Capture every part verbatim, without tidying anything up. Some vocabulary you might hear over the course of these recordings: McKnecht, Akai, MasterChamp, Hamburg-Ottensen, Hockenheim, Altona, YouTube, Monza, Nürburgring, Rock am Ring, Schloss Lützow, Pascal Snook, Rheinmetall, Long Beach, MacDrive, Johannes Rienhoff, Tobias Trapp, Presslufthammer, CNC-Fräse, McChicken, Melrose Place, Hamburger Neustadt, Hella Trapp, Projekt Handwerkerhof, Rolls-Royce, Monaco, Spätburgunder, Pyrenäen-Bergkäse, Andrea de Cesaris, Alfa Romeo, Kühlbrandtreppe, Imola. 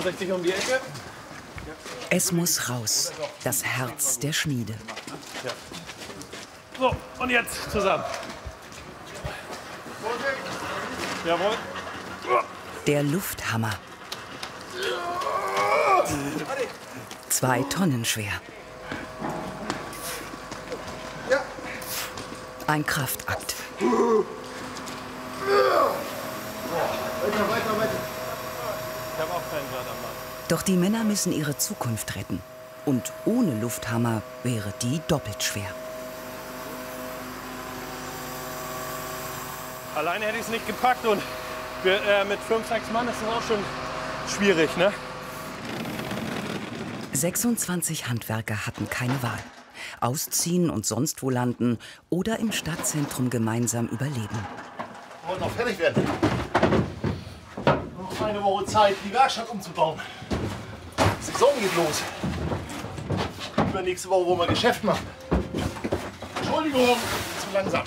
neunundsechzig um die Ecke. Es muss raus, das Herz der Schmiede. So, und jetzt zusammen. Jawohl. Der Lufthammer. Zwei Tonnen schwer. Ein Kraftakt. Doch die Männer müssen ihre Zukunft retten. Und ohne Lufthammer wäre die doppelt schwer. Alleine hätte ich es nicht gepackt. Und wir, äh, mit fünf, sechs Mann ist es auch schon schwierig, ne? sechsundzwanzig Handwerker hatten keine Wahl. Ausziehen und sonst wo landen oder im Stadtzentrum gemeinsam überleben. Wir wollen noch fertig werden. Noch eine Woche Zeit, die Werkstatt umzubauen. Die Saison geht los. Übernächste Woche wollen wir Geschäft machen. Entschuldigung, zu langsam.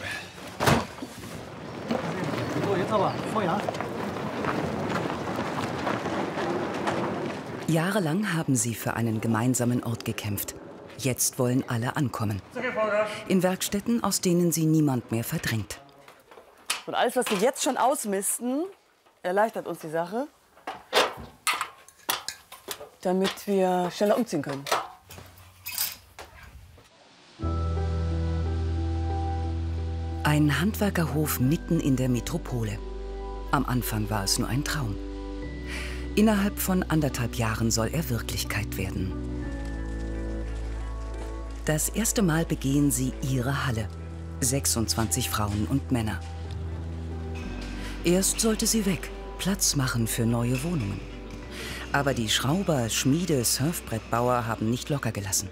So, jetzt aber Feuer. Jahrelang haben sie für einen gemeinsamen Ort gekämpft. Jetzt wollen alle ankommen. In Werkstätten, aus denen sie niemand mehr verdrängt. Und alles, was wir jetzt schon ausmisten, erleichtert uns die Sache, damit wir schneller umziehen können. Ein Handwerkerhof mitten in der Metropole. Am Anfang war es nur ein Traum. Innerhalb von anderthalb Jahren soll er Wirklichkeit werden. Das erste Mal begehen sie ihre Halle. sechsundzwanzig Frauen und Männer. Erst sollte sie weg, Platz machen für neue Wohnungen. Aber die Schrauber, Schmiede, Surfbrettbauer haben nicht locker gelassen.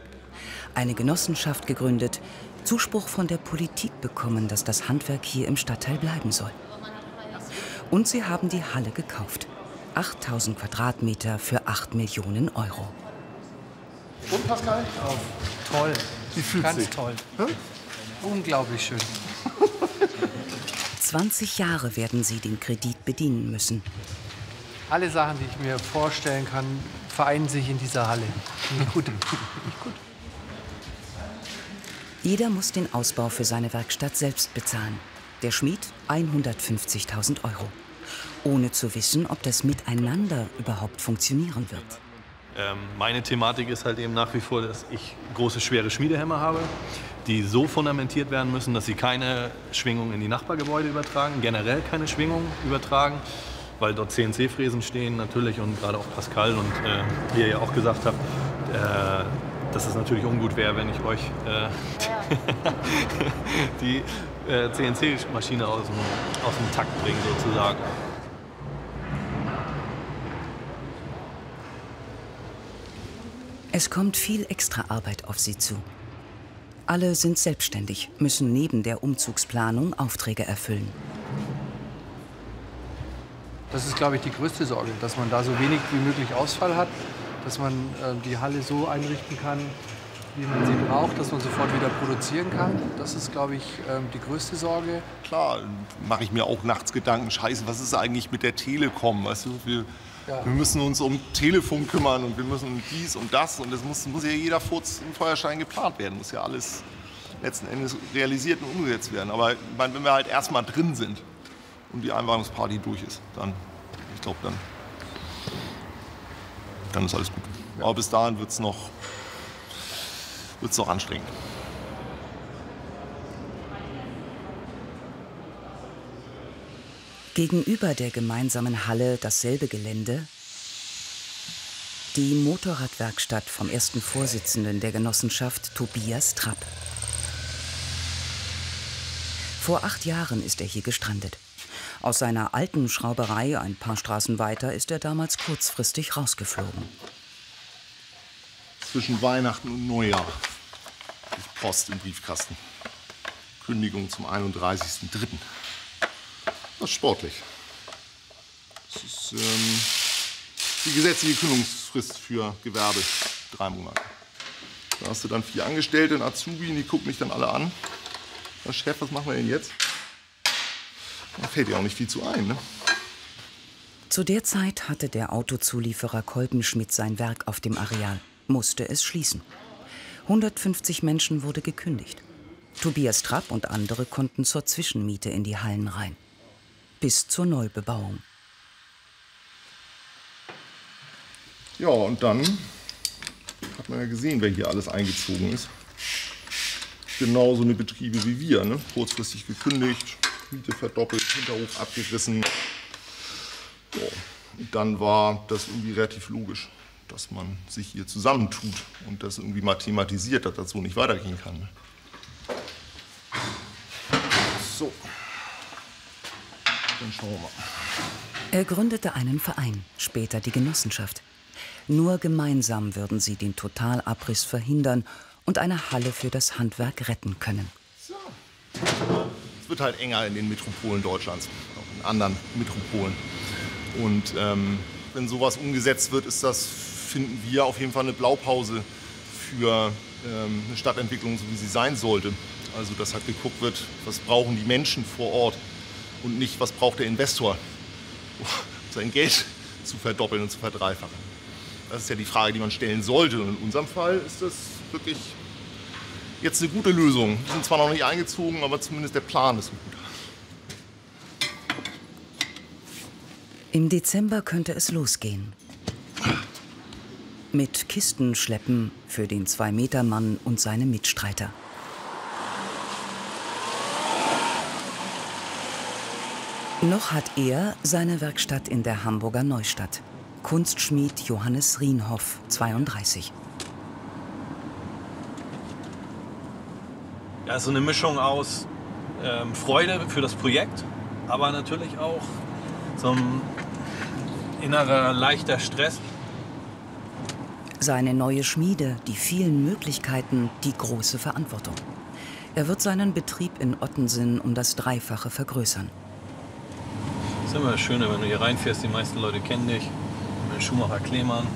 Eine Genossenschaft gegründet, Zuspruch von der Politik bekommen, dass das Handwerk hier im Stadtteil bleiben soll. Und sie haben die Halle gekauft. achttausend Quadratmeter für acht Millionen Euro. Und Pascal? Oh, toll. Wie fühlt Ganz sich? toll. Hm? Unglaublich schön. zwanzig Jahre werden sie den Kredit bedienen müssen. Alle Sachen, die ich mir vorstellen kann, vereinen sich in dieser Halle. Nicht gut. Nicht gut. Jeder muss den Ausbau für seine Werkstatt selbst bezahlen. Der Schmied hundertfünfzigtausend Euro. Ohne zu wissen, ob das miteinander überhaupt funktionieren wird. Meine Thematik ist halt eben nach wie vor, dass ich große, schwere Schmiedehämmer habe, die so fundamentiert werden müssen, dass sie keine Schwingung in die Nachbargebäude übertragen, generell keine Schwingung übertragen, weil dort C N C-Fräsen stehen natürlich und gerade auch Pascal und äh, ihr ja auch gesagt habt, äh, dass es natürlich ungut wäre, wenn ich euch äh, die äh, C N C-Maschine aus dem, aus dem Takt bringe sozusagen. Es kommt viel Extraarbeit auf sie zu. Alle sind selbstständig, müssen neben der Umzugsplanung Aufträge erfüllen. Das ist, glaube ich, die größte Sorge, dass man da so wenig wie möglich Ausfall hat, dass man äh, die Halle so einrichten kann, wie man sie braucht, dass man sofort wieder produzieren kann. Das ist, glaube ich, äh, die größte Sorge. Klar, mache ich mir auch nachts Gedanken, scheiße, was ist eigentlich mit der Telekom? Weißt du, wir Ja. Wir müssen uns um Telefon kümmern und wir müssen um dies und das. Und das muss, muss ja jeder Furz im Feuerstein geplant werden. Muss ja alles letzten Endes realisiert und umgesetzt werden. Aber ich meine, wenn wir halt erstmal drin sind und die Einweihungsparty durch ist, dann, ich glaube, dann, dann ist alles gut. Ja. Aber bis dahin wird es noch, wird's noch anstrengend. Gegenüber der gemeinsamen Halle dasselbe Gelände. Die Motorradwerkstatt vom ersten Vorsitzenden der Genossenschaft, Tobias Trapp. Vor acht Jahren ist er hier gestrandet. Aus seiner alten Schrauberei ein paar Straßen weiter ist er damals kurzfristig rausgeflogen. Zwischen Weihnachten und Neujahr ist Post im Briefkasten. Kündigung zum einunddreißigsten dritten Das ist sportlich. Das ist ähm, die gesetzliche Kündigungsfrist für Gewerbe, drei Monate. Da hast du dann vier Angestellte, einen Azubi, die gucken mich dann alle an. Na, Chef, was machen wir denn jetzt? Da fällt dir auch nicht viel zu ein, ne? Zu der Zeit hatte der Autozulieferer Kolbenschmidt sein Werk auf dem Areal, musste es schließen. hundertfünfzig Menschen wurde gekündigt. Tobias Trapp und andere konnten zur Zwischenmiete in die Hallen rein. Bis zur Neubebauung. Ja, und dann hat man ja gesehen, wer hier alles eingezogen ist. Genauso eine Betriebe wie wir, ne? Kurzfristig gekündigt, Miete verdoppelt, Hinterhof abgerissen. Ja, und dann war das irgendwie relativ logisch, dass man sich hier zusammentut und das irgendwie mal thematisiert hat, dass das so nicht weitergehen kann. So, dann schauen wir mal. Er gründete einen Verein, später die Genossenschaft. Nur gemeinsam würden sie den Totalabriss verhindern und eine Halle für das Handwerk retten können. So. Es wird halt enger in den Metropolen Deutschlands, auch in anderen Metropolen. Und ähm, wenn sowas umgesetzt wird, ist das, finden wir, auf jeden Fall eine Blaupause für ähm, eine Stadtentwicklung, so wie sie sein sollte. Also dass halt geguckt wird, was brauchen die Menschen vor Ort und nicht, was braucht der Investor, um sein Geld zu verdoppeln und zu verdreifachen. Das ist ja die Frage, die man stellen sollte. Und in unserem Fall ist das wirklich jetzt eine gute Lösung. Wir sind zwar noch nicht eingezogen, aber zumindest der Plan ist ein guter. Im Dezember könnte es losgehen. Mit Kisten schleppen für den Zwei-Meter-Mann und seine Mitstreiter. Noch hat er seine Werkstatt in der Hamburger Neustadt. Kunstschmied Johannes Rienhoff, zweiunddreißig. Ja, so eine Mischung aus ähm, Freude für das Projekt, aber natürlich auch so ein innerer, leichter Stress. Seine neue Schmiede, die vielen Möglichkeiten, die große Verantwortung. Er wird seinen Betrieb in Ottensen um das Dreifache vergrößern. Das ist immer das Schöne, wenn du hier reinfährst, die meisten Leute kennen dich. Mit Schumacher Klemann,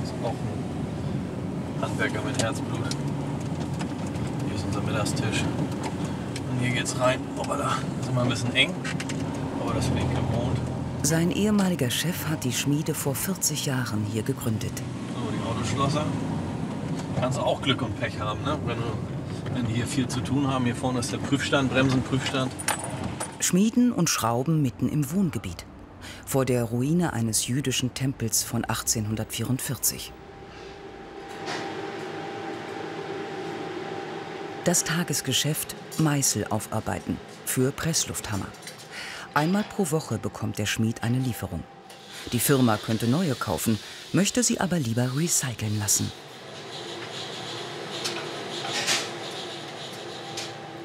das ist auch ein Handwerker mit Herzblut. Hier ist unser Mittagstisch. Und hier geht's rein. Aber da ist immer ein bisschen eng, aber das bin ich gewohnt. Sein ehemaliger Chef hat die Schmiede vor vierzig Jahren hier gegründet. So, die Autoschlosser. Kannst auch Glück und Pech haben, ne? Wenn, du, wenn die hier viel zu tun haben. Hier vorne ist der Prüfstand, Bremsenprüfstand. Schmieden und Schrauben mitten im Wohngebiet. Vor der Ruine eines jüdischen Tempels von achtzehnhundertvierundvierzig. Das Tagesgeschäft Meißel aufarbeiten für Presslufthammer. Einmal pro Woche bekommt der Schmied eine Lieferung. Die Firma könnte neue kaufen, möchte sie aber lieber recyceln lassen.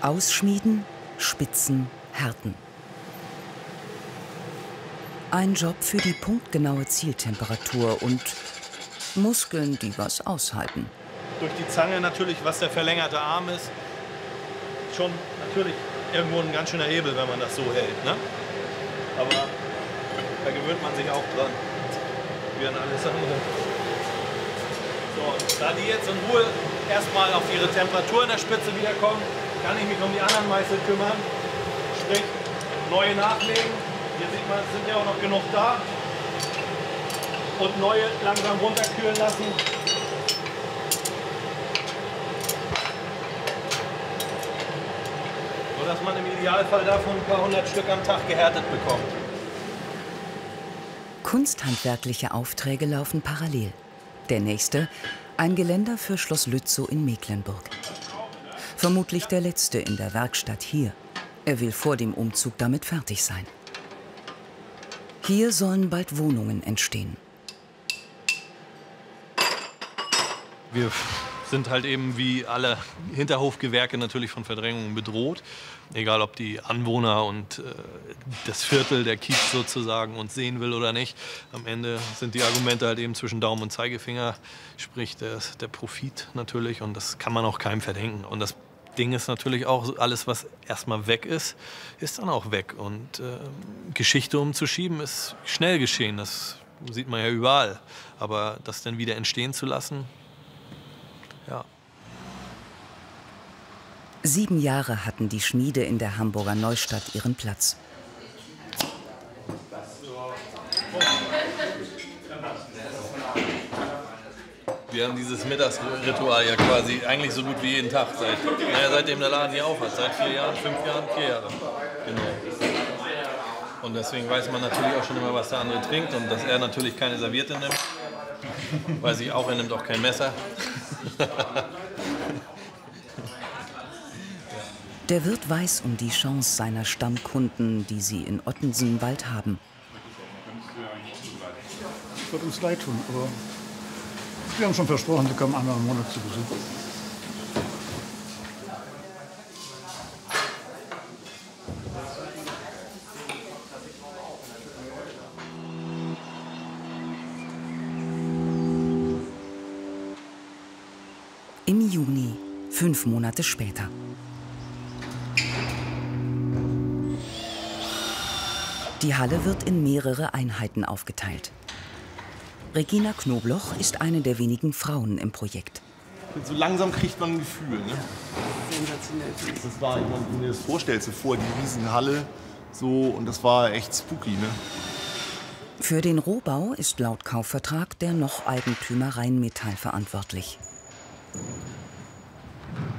Ausschmieden, Spitzen, Härten. Ein Job für die punktgenaue Zieltemperatur und Muskeln, die was aushalten. Durch die Zange natürlich, was der verlängerte Arm ist, schon natürlich irgendwo ein ganz schöner Hebel, wenn man das so hält, ne? Aber da gewöhnt man sich auch dran, wie an alles andere. So, und da die jetzt in Ruhe erstmal auf ihre Temperatur in der Spitze wiederkommen, kann ich mich um die anderen Meißel kümmern, sprich neue nachlegen. Hier sieht man, es sind ja auch noch genug da. Und neue langsam runterkühlen lassen. So dass man im Idealfall davon ein paar hundert Stück am Tag gehärtet bekommt. Kunsthandwerkliche Aufträge laufen parallel. Der nächste, ein Geländer für Schloss Lützow in Mecklenburg. Vermutlich der letzte in der Werkstatt hier. Er will vor dem Umzug damit fertig sein. Hier sollen bald Wohnungen entstehen. Wir sind halt eben wie alle Hinterhofgewerke natürlich von Verdrängungen bedroht. Egal, ob die Anwohner und äh, das Viertel, der Kiez sozusagen, uns sehen will oder nicht. Am Ende sind die Argumente halt eben zwischen Daumen und Zeigefinger. Sprich, der, der Profit natürlich. Und das kann man auch keinem verdenken. Und das Ding ist natürlich auch, alles, was erstmal weg ist, ist dann auch weg. Und äh, Geschichte umzuschieben ist schnell geschehen, das sieht man ja überall. Aber das dann wieder entstehen zu lassen, ja. Sieben Jahre hatten die Schmiede in der Hamburger Neustadt ihren Platz. Wir haben dieses Mittagsritual ja quasi eigentlich so gut wie jeden Tag, seit, naja, seitdem der Laden hier auf hat, seit vier Jahren, fünf Jahren, vier Jahren. Genau. Und deswegen weiß man natürlich auch schon immer, was der andere trinkt und dass er natürlich keine Serviette nimmt. Weiß ich auch, er nimmt auch kein Messer. Der Wirt weiß um die Chance seiner Stammkunden, die sie in Ottensen bald haben. Es wird uns leid tun, aber wir haben schon versprochen, sie kommen einmal im Monat zu Besuch. Im Juni, fünf Monate später. Die Halle wird in mehrere Einheiten aufgeteilt. Regina Knobloch ist eine der wenigen Frauen im Projekt. So langsam kriegt man ein Gefühl. Ne? Sensationell. Das war, wenn du dir das vorstellst, so vor die Riesenhalle. So, und das war echt spooky. Ne? Für den Rohbau ist laut Kaufvertrag der Noch-Eigentümer Rheinmetall verantwortlich.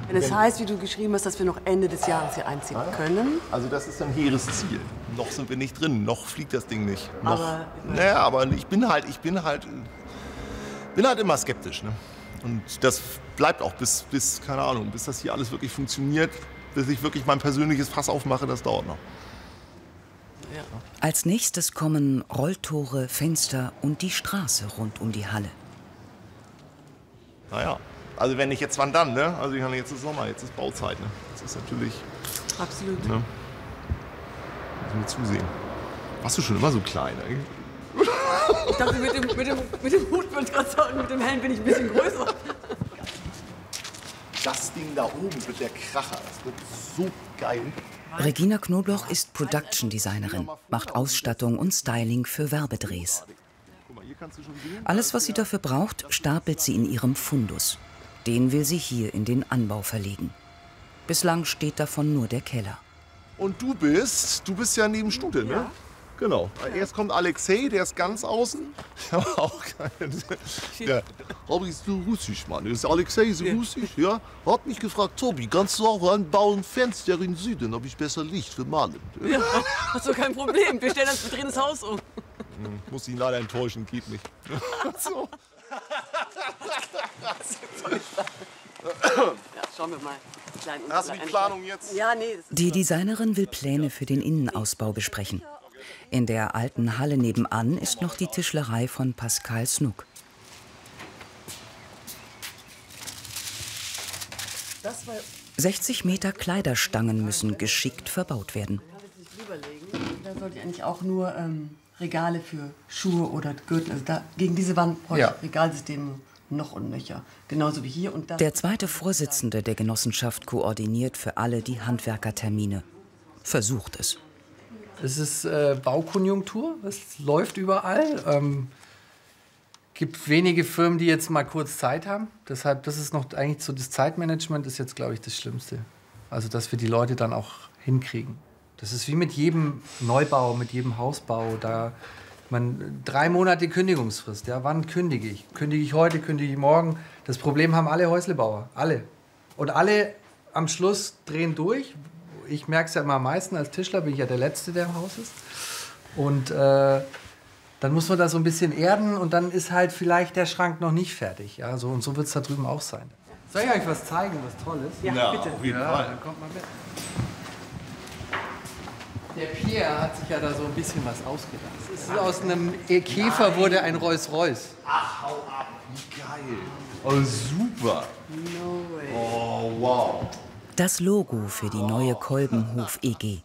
Wenn es heißt, wie du geschrieben hast, dass wir noch Ende des Jahres hier einziehen können. Also das ist ein hehres Ziel. Noch sind wir nicht drin, noch fliegt das Ding nicht. Noch, aber, naja, aber ich bin halt, ich bin halt, bin halt immer skeptisch. Ne? Und das bleibt auch bis, bis, keine Ahnung, bis das hier alles wirklich funktioniert, bis ich wirklich mein persönliches Fass aufmache, das dauert noch. Ja. Als nächstes kommen Rolltore, Fenster und die Straße rund um die Halle. Naja. Also wenn nicht jetzt, wann dann, ne? Also ich meine, jetzt ist Sommer, jetzt ist Bauzeit, ne? Das ist natürlich... Absolut. Ne? Müssen wir zusehen. Warst du schon immer so klein eigentlich? Ich dachte, mit dem, mit dem, mit dem Hut, mit dem Helm bin ich ein bisschen größer. Das Ding da oben wird der Kracher. Das wird so geil. Regina Knobloch ist Production-Designerin, macht Ausstattung und Styling für Werbedrehs. Alles, was sie dafür braucht, stapelt sie in ihrem Fundus. Den will sie hier in den Anbau verlegen. Bislang steht davon nur der Keller. Und du bist, du bist ja neben Stute, ne? Ja. Genau. Erst kommt Alexei, der ist ganz außen. Der war auch geil. Ja. Aber ist so russisch, Mann. Ist Alexei so russisch, ja? Hat mich gefragt, Tobi, kannst du auch anbauen Fenster im Süden, ob ich besser Licht für Malen? Ja, hast du kein Problem. Wir stellen das, wir drehen das Haus um. Ich muss ihn leider enttäuschen, geht nicht. So. Ja, schauen wir mal. Klein, hast du die Planung jetzt? Ja, nee, das ist die Designerin will Pläne für den Innenausbau besprechen. In der alten Halle nebenan ist noch die Tischlerei von Pascal Snook. sechzig Meter Kleiderstangen müssen geschickt verbaut werden. Da sollte ich eigentlich auch nur... Ähm Regale für Schuhe oder Gürtel. Also da, gegen diese Wand brauche ich ja. Regalsysteme noch und nöcher. Genauso wie hier und da. Der zweite Vorsitzende der Genossenschaft koordiniert für alle die Handwerkertermine. Versucht es. Es ist äh, Baukonjunktur. Es läuft überall. Ähm, gibt wenige Firmen, die jetzt mal kurz Zeit haben. Deshalb, das ist noch eigentlich so, das Zeitmanagement ist jetzt, glaube ich, das Schlimmste. Also, dass wir die Leute dann auch hinkriegen. Das ist wie mit jedem Neubau, mit jedem Hausbau. Da man drei Monate Kündigungsfrist. Ja, wann kündige ich? Kündige ich heute, kündige ich morgen? Das Problem haben alle Häuslebauer, alle. Und alle am Schluss drehen durch. Ich merke es ja immer am meisten, als Tischler bin ich ja der Letzte, der im Haus ist. Und äh, dann muss man da so ein bisschen erden und dann ist halt vielleicht der Schrank noch nicht fertig. Ja, so, und so wird es da drüben auch sein. Soll ich euch was zeigen, was Tolles? Ja, ja bitte. Auf jeden Fall. Ja, dann kommt mal mit. Der Pierre hat sich ja da so ein bisschen was ausgedacht. Es ist aus einem Käfer Nein. wurde ein Rolls-Royce. Ach, hau ab, wie geil. Oh, super. No way. Oh, wow. Das Logo für die neue Kolbenhof e G.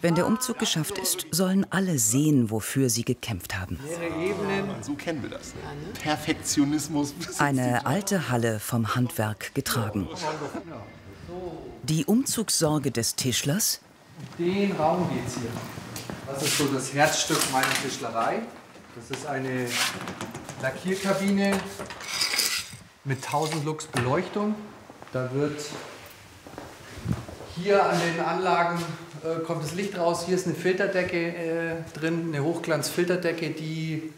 Wenn der Umzug geschafft ist, sollen alle sehen, wofür sie gekämpft haben. So kennen wir das. Perfektionismus. Eine alte Halle vom Handwerk getragen. Die Umzugssorge des Tischlers. Um den Raum geht es hier. Das ist so das Herzstück meiner Tischlerei. Das ist eine Lackierkabine mit tausend Lux Beleuchtung. Da wird hier an den Anlagen äh, kommt das Licht raus. Hier ist eine Filterdecke äh, drin, eine Hochglanzfilterdecke, die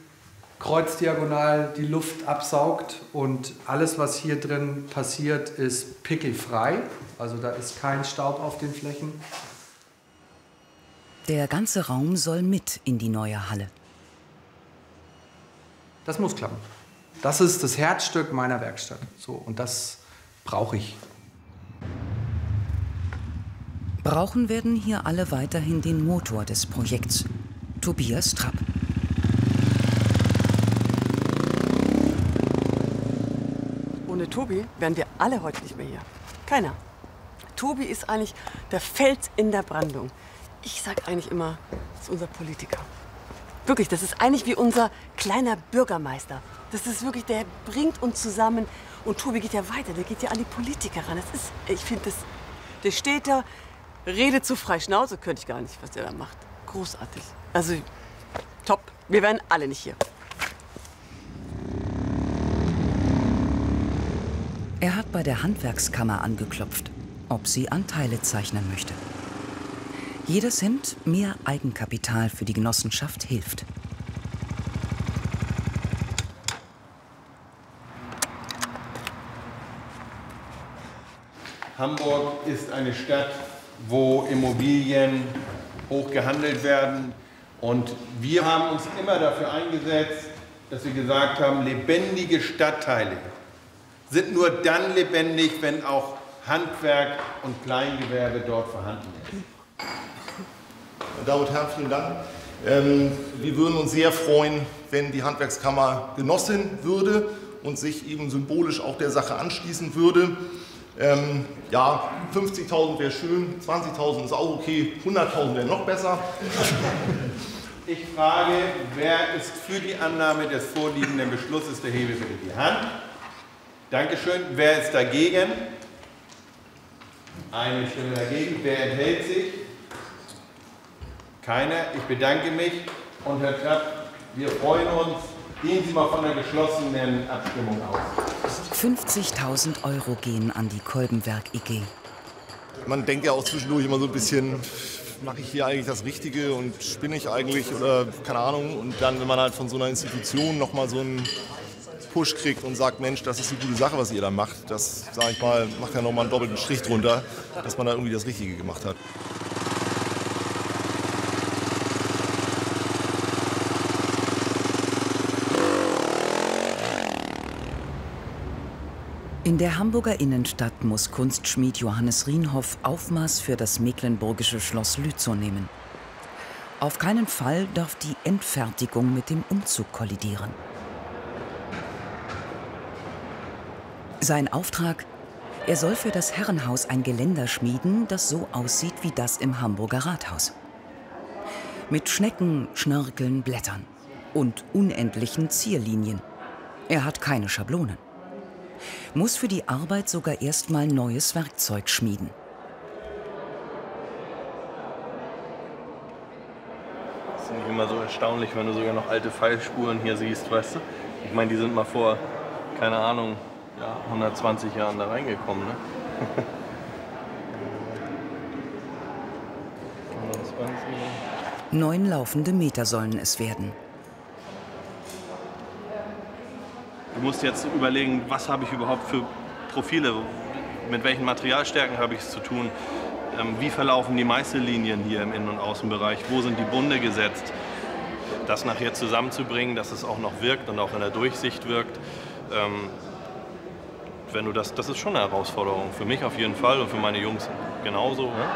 kreuzdiagonal die Luft absaugt und alles, was hier drin passiert, ist pickelfrei. Also da ist kein Staub auf den Flächen. Der ganze Raum soll mit in die neue Halle. Das muss klappen. Das ist das Herzstück meiner Werkstatt. So, und das brauche ich. Brauchen werden hier alle weiterhin den Motor des Projekts, Tobias Trapp. Ohne Tobi wären wir alle heute nicht mehr hier. Keiner. Tobi ist eigentlich der Fels in der Brandung. Ich sag eigentlich immer, das ist unser Politiker. Wirklich, das ist eigentlich wie unser kleiner Bürgermeister. Das ist wirklich, der bringt uns zusammen. Und Tobi geht ja weiter, der geht ja an die Politiker ran. Das ist, ich finde das, der steht da, redet zu frei Schnauze, könnte ich gar nicht, was der da macht. Großartig. Also, top. Wir wären alle nicht hier. Er hat bei der Handwerkskammer angeklopft, ob sie Anteile zeichnen möchte. Jeder Cent mehr Eigenkapital für die Genossenschaft hilft. Hamburg ist eine Stadt, wo Immobilien hoch gehandelt werden. Und wir haben uns immer dafür eingesetzt, dass wir gesagt haben, lebendige Stadtteile sind nur dann lebendig, wenn auch Handwerk und Kleingewerbe dort vorhanden ist. Meine Damen und Herren, vielen Dank. Ähm, wir würden uns sehr freuen, wenn die Handwerkskammer Genossin würde und sich eben symbolisch auch der Sache anschließen würde. Ähm, ja, fünfzigtausend wäre schön, zwanzigtausend ist auch okay, hunderttausend wäre noch besser. Ich frage, wer ist für die Annahme des vorliegenden Beschlusses, der hebe bitte die Hand. Dankeschön. Wer ist dagegen? Eine Stimme dagegen. Wer enthält sich? Keiner. Ich bedanke mich. Und Herr Trapp, wir freuen uns. Gehen Sie mal von der geschlossenen Abstimmung aus. fünfzigtausend Euro gehen an die Kolbenwerk e G. Man denkt ja auch zwischendurch immer so ein bisschen, mache ich hier eigentlich das Richtige und spinne ich eigentlich oder keine Ahnung. Und dann, wenn man halt von so einer Institution noch mal so ein Push kriegt und sagt, Mensch, das ist eine gute Sache, was ihr da macht. Das, sage ich mal, macht ja noch mal einen doppelten Strich drunter, dass man da irgendwie das Richtige gemacht hat. In der Hamburger Innenstadt muss Kunstschmied Johannes Rienhoff Aufmaß für das mecklenburgische Schloss Lützow nehmen. Auf keinen Fall darf die Endfertigung mit dem Umzug kollidieren. Sein Auftrag, er soll für das Herrenhaus ein Geländer schmieden, das so aussieht wie das im Hamburger Rathaus. Mit Schnecken, Schnörkeln, Blättern und unendlichen Zierlinien. Er hat keine Schablonen. Muss für die Arbeit sogar erstmal neues Werkzeug schmieden. Das ist nicht immer so erstaunlich, wenn du sogar noch alte Pfeilspuren hier siehst, weißt du? Ich meine, die sind mal vor, keine Ahnung, ja, hundertzwanzig Jahren da reingekommen, ne? Neun laufende Meter sollen es werden. Du musst jetzt überlegen, was habe ich überhaupt für Profile, mit welchen Materialstärken habe ich es zu tun, wie verlaufen die Meißellinien hier im Innen- und Außenbereich, wo sind die Bunde gesetzt. Das nachher zusammenzubringen, dass es auch noch wirkt und auch in der Durchsicht wirkt. Wenn du das, das ist schon eine Herausforderung, für mich auf jeden Fall und für meine Jungs genauso. Ne?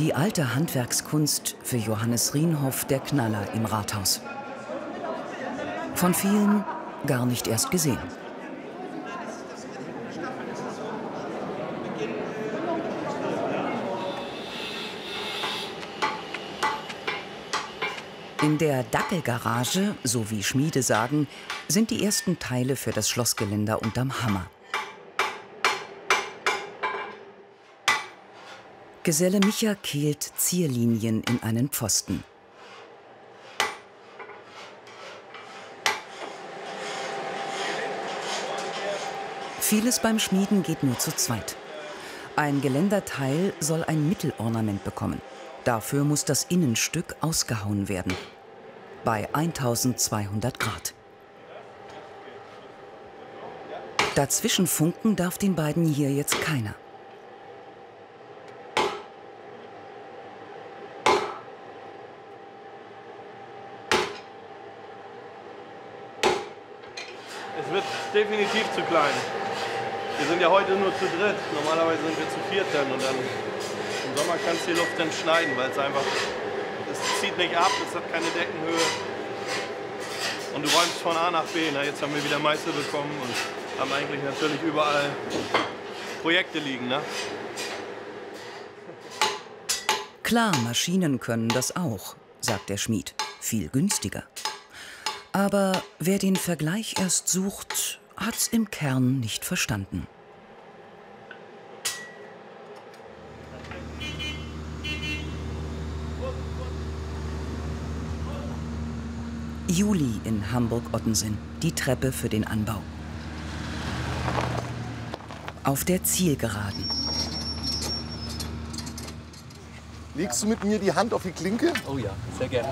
Die alte Handwerkskunst, für Johannes Rienhoff der Knaller im Rathaus. Von vielen gar nicht erst gesehen. In der Dackelgarage, so wie Schmiede sagen, sind die ersten Teile für das Schlossgeländer unterm Hammer. Geselle Micha kehlt Zierlinien in einen Pfosten. Vieles beim Schmieden geht nur zu zweit. Ein Geländerteil soll ein Mittelornament bekommen. Dafür muss das Innenstück ausgehauen werden. Bei eintausendzweihundert Grad. Dazwischen funken darf den beiden hier jetzt keiner. Es wird definitiv zu klein. Wir sind ja heute nur zu dritt. Normalerweise sind wir zu viert dann. Und dann im Sommer kannst du die Luft dann schneiden, weil es einfach, es zieht nicht ab, es hat keine Deckenhöhe. Und du räumst von A nach B. Na, jetzt haben wir wieder Meißel bekommen und haben eigentlich natürlich überall Projekte liegen. Ne? Klar, Maschinen können das auch, sagt der Schmied. Viel günstiger. Aber wer den Vergleich erst sucht, hat's im Kern nicht verstanden. Juli in Hamburg-Ottensen, die Treppe für den Anbau. Auf der Zielgeraden. Legst du mit mir die Hand auf die Klinke? Oh ja, sehr gerne.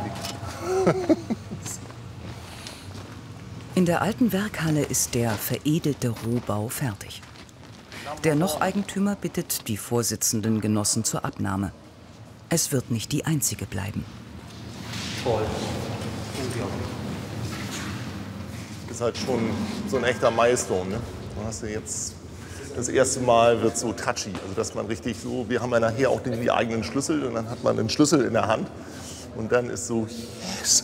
In der alten Werkhalle ist der veredelte Rohbau fertig. Der Noch-Eigentümer bittet die vorsitzenden Genossen zur Abnahme. Es wird nicht die einzige bleiben. Toll. Ist halt schon so ein echter Milestone. Ne? Da hast du jetzt das erste Mal wird so touchy, also dass man richtig so. Wir haben ja nachher auch den, die eigenen Schlüssel und dann hat man den Schlüssel in der Hand und dann ist so. Yes.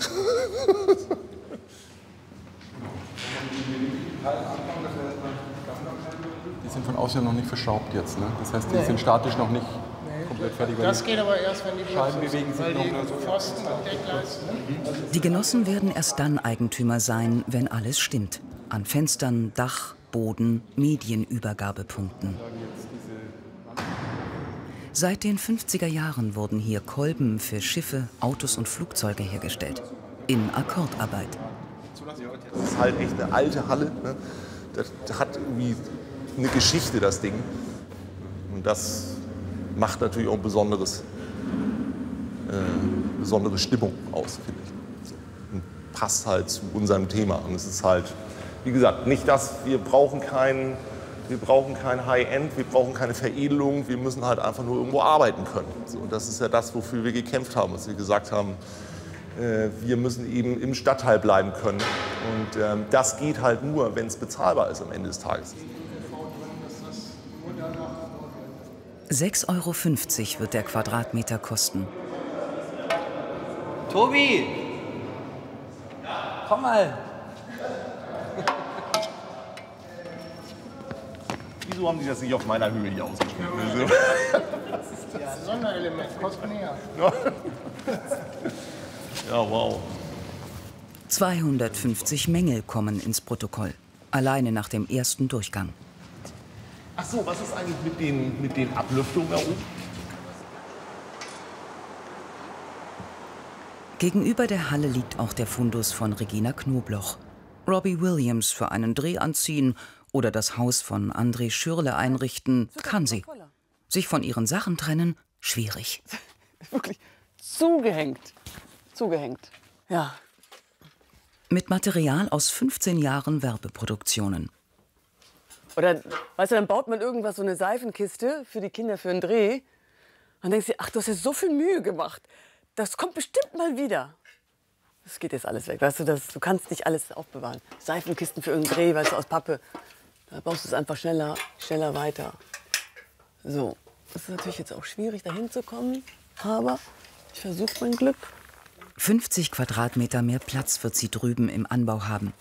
Die sind von außen noch nicht verschraubt jetzt, ne? Das heißt, die sind statisch noch nicht. Das geht aber erst, wenn die Scheiben bewegen sich noch oder so. Die Genossen werden erst dann Eigentümer sein, wenn alles stimmt. An Fenstern, Dach, Boden, Medienübergabepunkten. Seit den fünfziger Jahren wurden hier Kolben für Schiffe, Autos und Flugzeuge hergestellt. In Akkordarbeit. Das ist halt echt eine alte Halle. Ne? Das hat irgendwie eine Geschichte, das Ding. Und das macht natürlich auch eine besonderes, äh, besondere Stimmung aus, finde ich. So. Und passt halt zu unserem Thema. Und es ist halt, wie gesagt, nicht das, wir brauchen kein, wir brauchen kein High-End, wir brauchen keine Veredelung, wir müssen halt einfach nur irgendwo arbeiten können. So, und das ist ja das, wofür wir gekämpft haben, dass wir gesagt haben, äh, wir müssen eben im Stadtteil bleiben können. Und äh, das geht halt nur, wenn es bezahlbar ist am Ende des Tages. sechs Euro fünfzig wird der Quadratmeter kosten. Tobi! Komm mal! Wieso haben die das nicht auf meiner Höhe hier ausgeschrieben? Das ist das Sonderelement, kostet mehr. Ja, wow. zweihundertfünfzig Mängel kommen ins Protokoll, alleine nach dem ersten Durchgang. Ach so, was ist eigentlich mit den, mit den Ablüftungen da oben? Gegenüber der Halle liegt auch der Fundus von Regina Knobloch. Robbie Williams für einen Dreh anziehen oder das Haus von André Schürrle einrichten, kann sie. Sich von ihren Sachen trennen, schwierig. Wirklich zugehängt. Zugehängt, ja. Mit Material aus fünfzehn Jahren Werbeproduktionen. Oder, weißt du, dann baut man irgendwas, so eine Seifenkiste für die Kinder für einen Dreh. Und denkst du, ach, du hast ja so viel Mühe gemacht. Das kommt bestimmt mal wieder. Das geht jetzt alles weg, weißt du, das, du kannst nicht alles aufbewahren. Seifenkisten für irgendeinen Dreh, weißt du, aus Pappe. Da baust du es einfach schneller, schneller weiter. So, das ist natürlich jetzt auch schwierig, da hinzukommen. Aber ich versuche mein Glück. fünfzig Quadratmeter mehr Platz wird sie drüben im Anbau haben.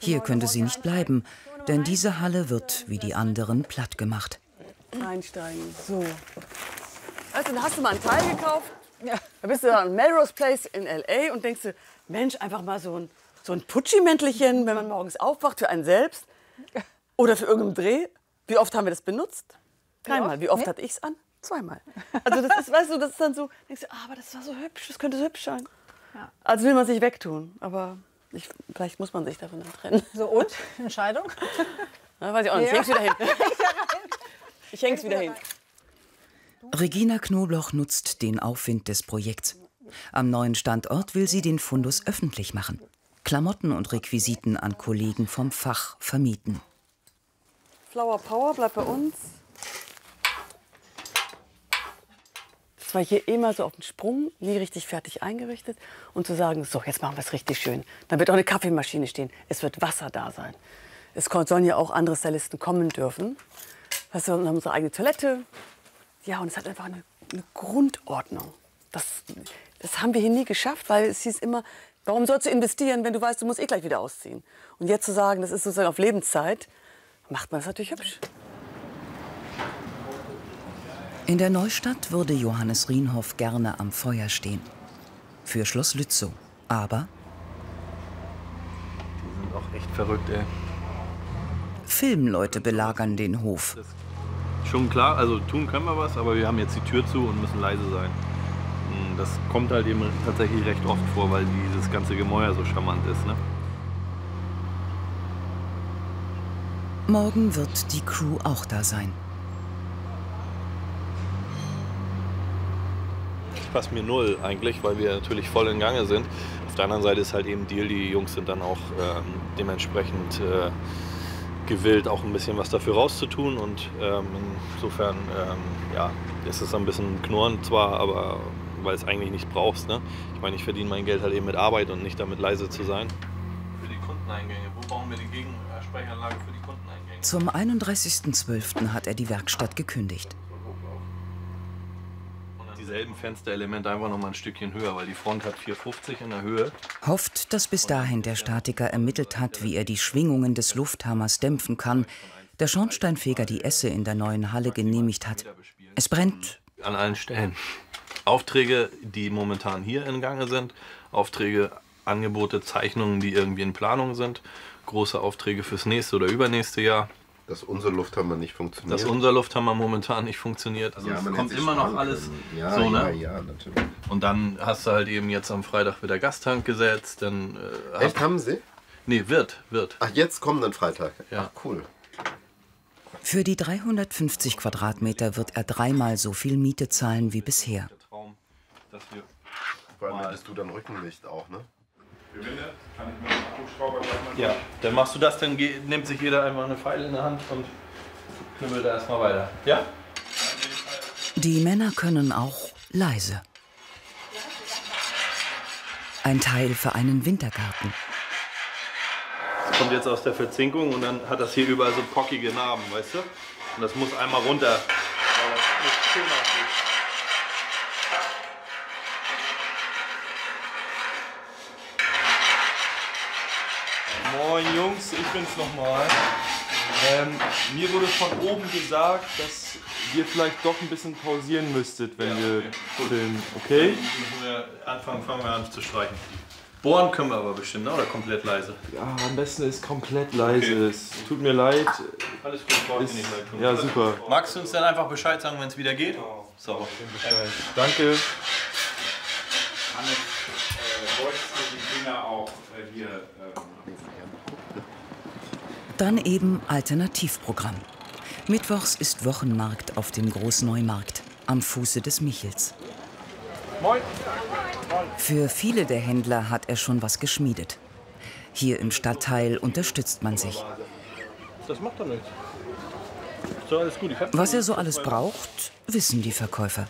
Hier könnte sie nicht bleiben. Denn diese Halle wird, wie die anderen, platt gemacht. Einsteigen, so. Also, dann hast du mal einen Teil gekauft. Ja. Da bist du da an Melrose Place in L A und denkst du, Mensch, einfach mal so ein, so ein Putschi-Mäntelchen, wenn man morgens aufwacht, für einen selbst. Oder für irgendeinen Dreh. Wie oft haben wir das benutzt? Dreimal. Wie oft nee. hatte ich's an? Zweimal. Also, das ist, weißt du, das ist dann so, denkst du, ah, aber das war so hübsch, das könnte so hübsch sein. Ja. Also will man sich wegtun, aber... Ich, vielleicht muss man sich davon dann trennen. So und? Entscheidung? Na, weiß ich auch nicht. Ich häng's wieder hin. Ich häng's wieder hin. Regina Knobloch nutzt den Aufwind des Projekts. Am neuen Standort will sie den Fundus öffentlich machen. Klamotten und Requisiten an Kollegen vom Fach vermieten. Flower Power bleibt bei uns. Das war hier immer so auf den Sprung, nie richtig fertig eingerichtet. Und zu sagen, so, jetzt machen wir es richtig schön. Dann wird auch eine Kaffeemaschine stehen. Es wird Wasser da sein. Es sollen ja auch andere Stylisten kommen dürfen. Weißt du, wir haben unsere eigene Toilette. Ja, und es hat einfach eine, eine Grundordnung. Das, das haben wir hier nie geschafft, weil es hieß immer, warum sollst du investieren, wenn du weißt, du musst eh gleich wieder ausziehen. Und jetzt zu sagen, das ist sozusagen auf Lebenszeit, macht man es natürlich hübsch. In der Neustadt würde Johannes Rienhoff gerne am Feuer stehen. Für Schloss Lützow. Aber die sind auch echt verrückt, ey. Filmleute belagern den Hof. Das ist schon klar, also tun können wir was, aber wir haben jetzt die Tür zu und müssen leise sein. Das kommt halt eben tatsächlich recht oft vor, weil dieses ganze Gemäuer so charmant ist, ne? Morgen wird die Crew auch da sein. Ich passe mir null eigentlich, weil wir natürlich voll in Gange sind. Auf der anderen Seite ist halt eben Deal, die Jungs sind dann auch ähm, dementsprechend äh, gewillt, auch ein bisschen was dafür rauszutun. Und ähm, insofern ähm, ja, ist es ein bisschen knurren zwar, aber weil es eigentlich nicht brauchst. Ne? Ich meine, ich verdiene mein Geld halt eben mit Arbeit und nicht damit, leise zu sein. Für die Kundeneingänge. Wo brauchen wir die Gegensprechanlage für die Kundeneingänge? Zum einunddreißigsten zwölften hat er die Werkstatt gekündigt. Dieselben Fensterelemente einfach noch mal ein Stückchen höher, weil die Front hat vier Komma fünfzig in der Höhe. Hofft, dass bis dahin der Statiker ermittelt hat, wie er die Schwingungen des Lufthammers dämpfen kann. Der Schornsteinfeger die Esse in der neuen Halle genehmigt hat. Es brennt. An allen Stellen. Aufträge, die momentan hier in Gange sind, Aufträge, Angebote, Zeichnungen, die irgendwie in Planung sind, große Aufträge fürs nächste oder übernächste Jahr. Dass unser Lufthammer nicht funktioniert. Dass unser Lufthammer momentan nicht funktioniert. Also ja, es kommt immer noch alles ja, so, ne? Ja, ja, natürlich. Und dann hast du halt eben jetzt am Freitag wieder Gasthand gesetzt. Dann, äh, Echt, haben sie? Nee, wird, wird. Ach, jetzt kommen dann Freitag? Ja. Ach, cool. Für die dreihundertfünfzig Quadratmeter wird er dreimal so viel Miete zahlen wie bisher. Dass wir Vor allem hättest du dann Rückenlicht auch, ne? Ja, dann machst du das, dann nimmt sich jeder einfach eine Pfeile in der Hand und knüppelt da erstmal weiter. Ja? Die Männer können auch leise. Ein Teil für einen Wintergarten. Das kommt jetzt aus der Verzinkung und dann hat das hier überall so pockige Narben, weißt du? Und das muss einmal runter, weil das nicht schön aussieht. Moin Jungs, ich bin's nochmal. Ähm, mir wurde von oben gesagt, dass ihr vielleicht doch ein bisschen pausieren müsstet, wenn ja, okay. wir filmen. Okay? Wir anfangen, fangen wir an zu streichen. Bohren können wir aber bestimmt, oder komplett leise? Ja, am besten ist komplett leise. Okay. Tut mir leid. Alles gut, braucht ihr nicht leid tun. Ja, super. Magst du uns dann einfach Bescheid sagen, wenn es wieder geht? Oh, so. Bescheid. Danke. Hannes, äh, wolltest du die Finger auch äh, hier... Ähm Dann eben Alternativprogramm. Mittwochs ist Wochenmarkt auf dem Großneumarkt, am Fuße des Michels. Moin. Für viele der Händler hat er schon was geschmiedet. Hier im Stadtteil unterstützt man sich. Das macht doch nichts. Ist doch alles gut. Ich hab was er so alles braucht, wissen die Verkäufer.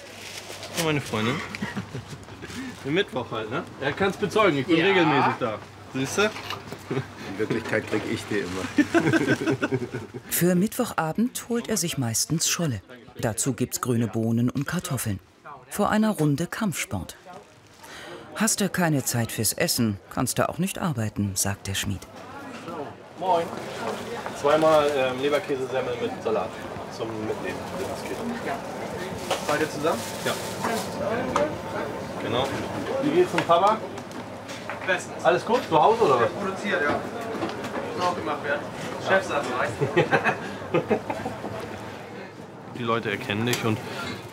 Oh, meine Freundin. Im Mittwoch halt, ne? Er kann es bezeugen, ich bin ja. regelmäßig da. Siehst du? In Wirklichkeit krieg ich die immer. Für Mittwochabend holt er sich meistens Scholle. Dazu gibt's grüne Bohnen und Kartoffeln. Vor einer Runde Kampfsport. Hast du keine Zeit fürs Essen, kannst du auch nicht arbeiten, sagt der Schmied. Moin. Zweimal ähm, Leberkäsesemmel mit Salat zum Mitnehmen. Seid ihr zusammen? Ja. Genau. Wie geht's mit Papa? Bestens. Alles gut? Zu Hause oder was? Produziert, ja. Muss auch gemacht werden. Chefsatz reicht. Die Leute erkennen dich und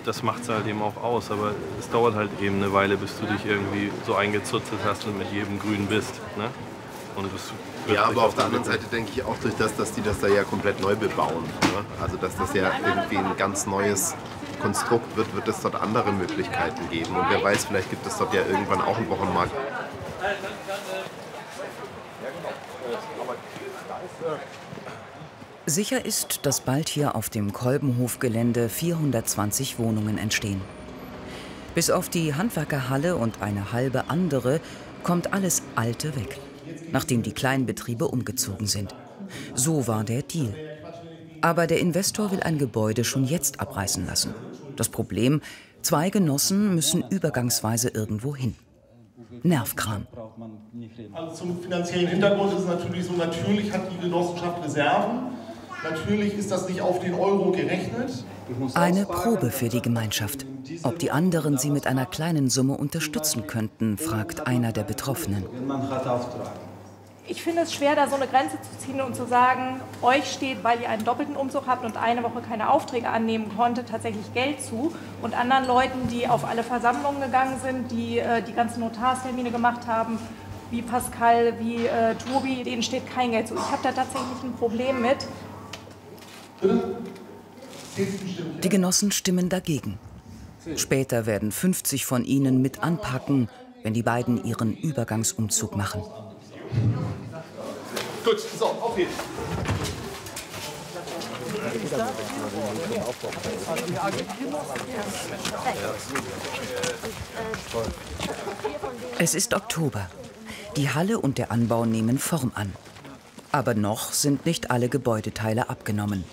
das macht es halt eben auch aus. Aber es dauert halt eben eine Weile, bis du dich irgendwie so eingezurzelt hast und mit jedem Grün bist. Ne? Und ja, aber auf der anderen Seite denke ich auch durch das, dass die das da ja komplett neu bebauen. Ne? Also dass das ja irgendwie ein ganz neues Konstrukt wird, wird es dort andere Möglichkeiten geben. Und wer weiß, vielleicht gibt es dort ja irgendwann auch einen Wochenmarkt. Sicher ist, dass bald hier auf dem Kolbenhofgelände vierhundertzwanzig Wohnungen entstehen. Bis auf die Handwerkerhalle und eine halbe andere kommt alles Alte weg, nachdem die Kleinbetriebe umgezogen sind. So war der Deal. Aber der Investor will ein Gebäude schon jetzt abreißen lassen. Das Problem: zwei Genossen müssen übergangsweise irgendwo hin. Nervkram. Also zum finanziellen Hintergrund ist es natürlich so, natürlich hat die Genossenschaft Reserven. Natürlich ist das nicht auf den Euro gerechnet. Eine Probe für die Gemeinschaft. Ob die anderen sie mit einer kleinen Summe unterstützen könnten, fragt einer der Betroffenen. Ich finde es schwer, da so eine Grenze zu ziehen und zu sagen, euch steht, weil ihr einen doppelten Umzug habt und eine Woche keine Aufträge annehmen konntet, tatsächlich Geld zu. Und anderen Leuten, die auf alle Versammlungen gegangen sind, die äh, die ganzen Notarstermine gemacht haben, wie Pascal, wie äh, Tobi, denen steht kein Geld zu. Ich habe da tatsächlich ein Problem mit. Die Genossen stimmen dagegen. Später werden fünfzig von ihnen mit anpacken, wenn die beiden ihren Übergangsumzug machen. Gut, so, auf geht's. Es ist Oktober. Die Halle und der Anbau nehmen Form an. Aber noch sind nicht alle Gebäudeteile abgenommen.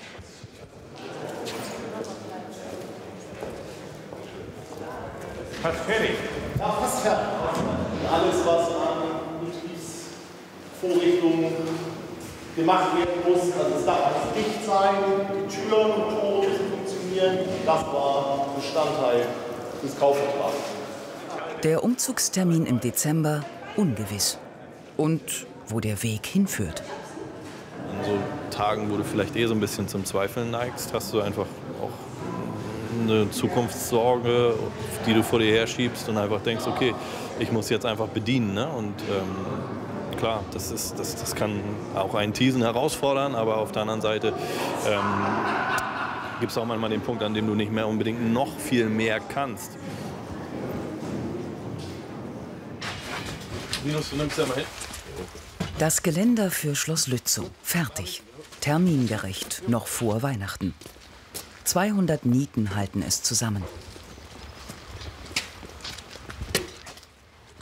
Fast fertig. Ja, fast fertig. Alles, was an Betriebsvorrichtungen gemacht werden muss, also es darf alles dicht sein, die Türen und Tore müssen funktionieren, das war Bestandteil des Kaufvertrags. Der Umzugstermin im Dezember ungewiss. Und wo der Weg hinführt. An so Tagen, wo du vielleicht eh so ein bisschen zum Zweifeln neigst, hast du einfach auch eine Zukunftssorge, die du vor dir herschiebst und einfach denkst, okay, ich muss jetzt einfach bedienen. Ne? Und ähm, klar, das, ist, das, das kann auch einen Teasen herausfordern, aber auf der anderen Seite ähm, gibt es auch manchmal den Punkt, an dem du nicht mehr unbedingt noch viel mehr kannst. Linus, du nimmst ja mal hin. Das Geländer für Schloss Lützow, fertig, termingerecht, noch vor Weihnachten. zweihundert Nieten halten es zusammen.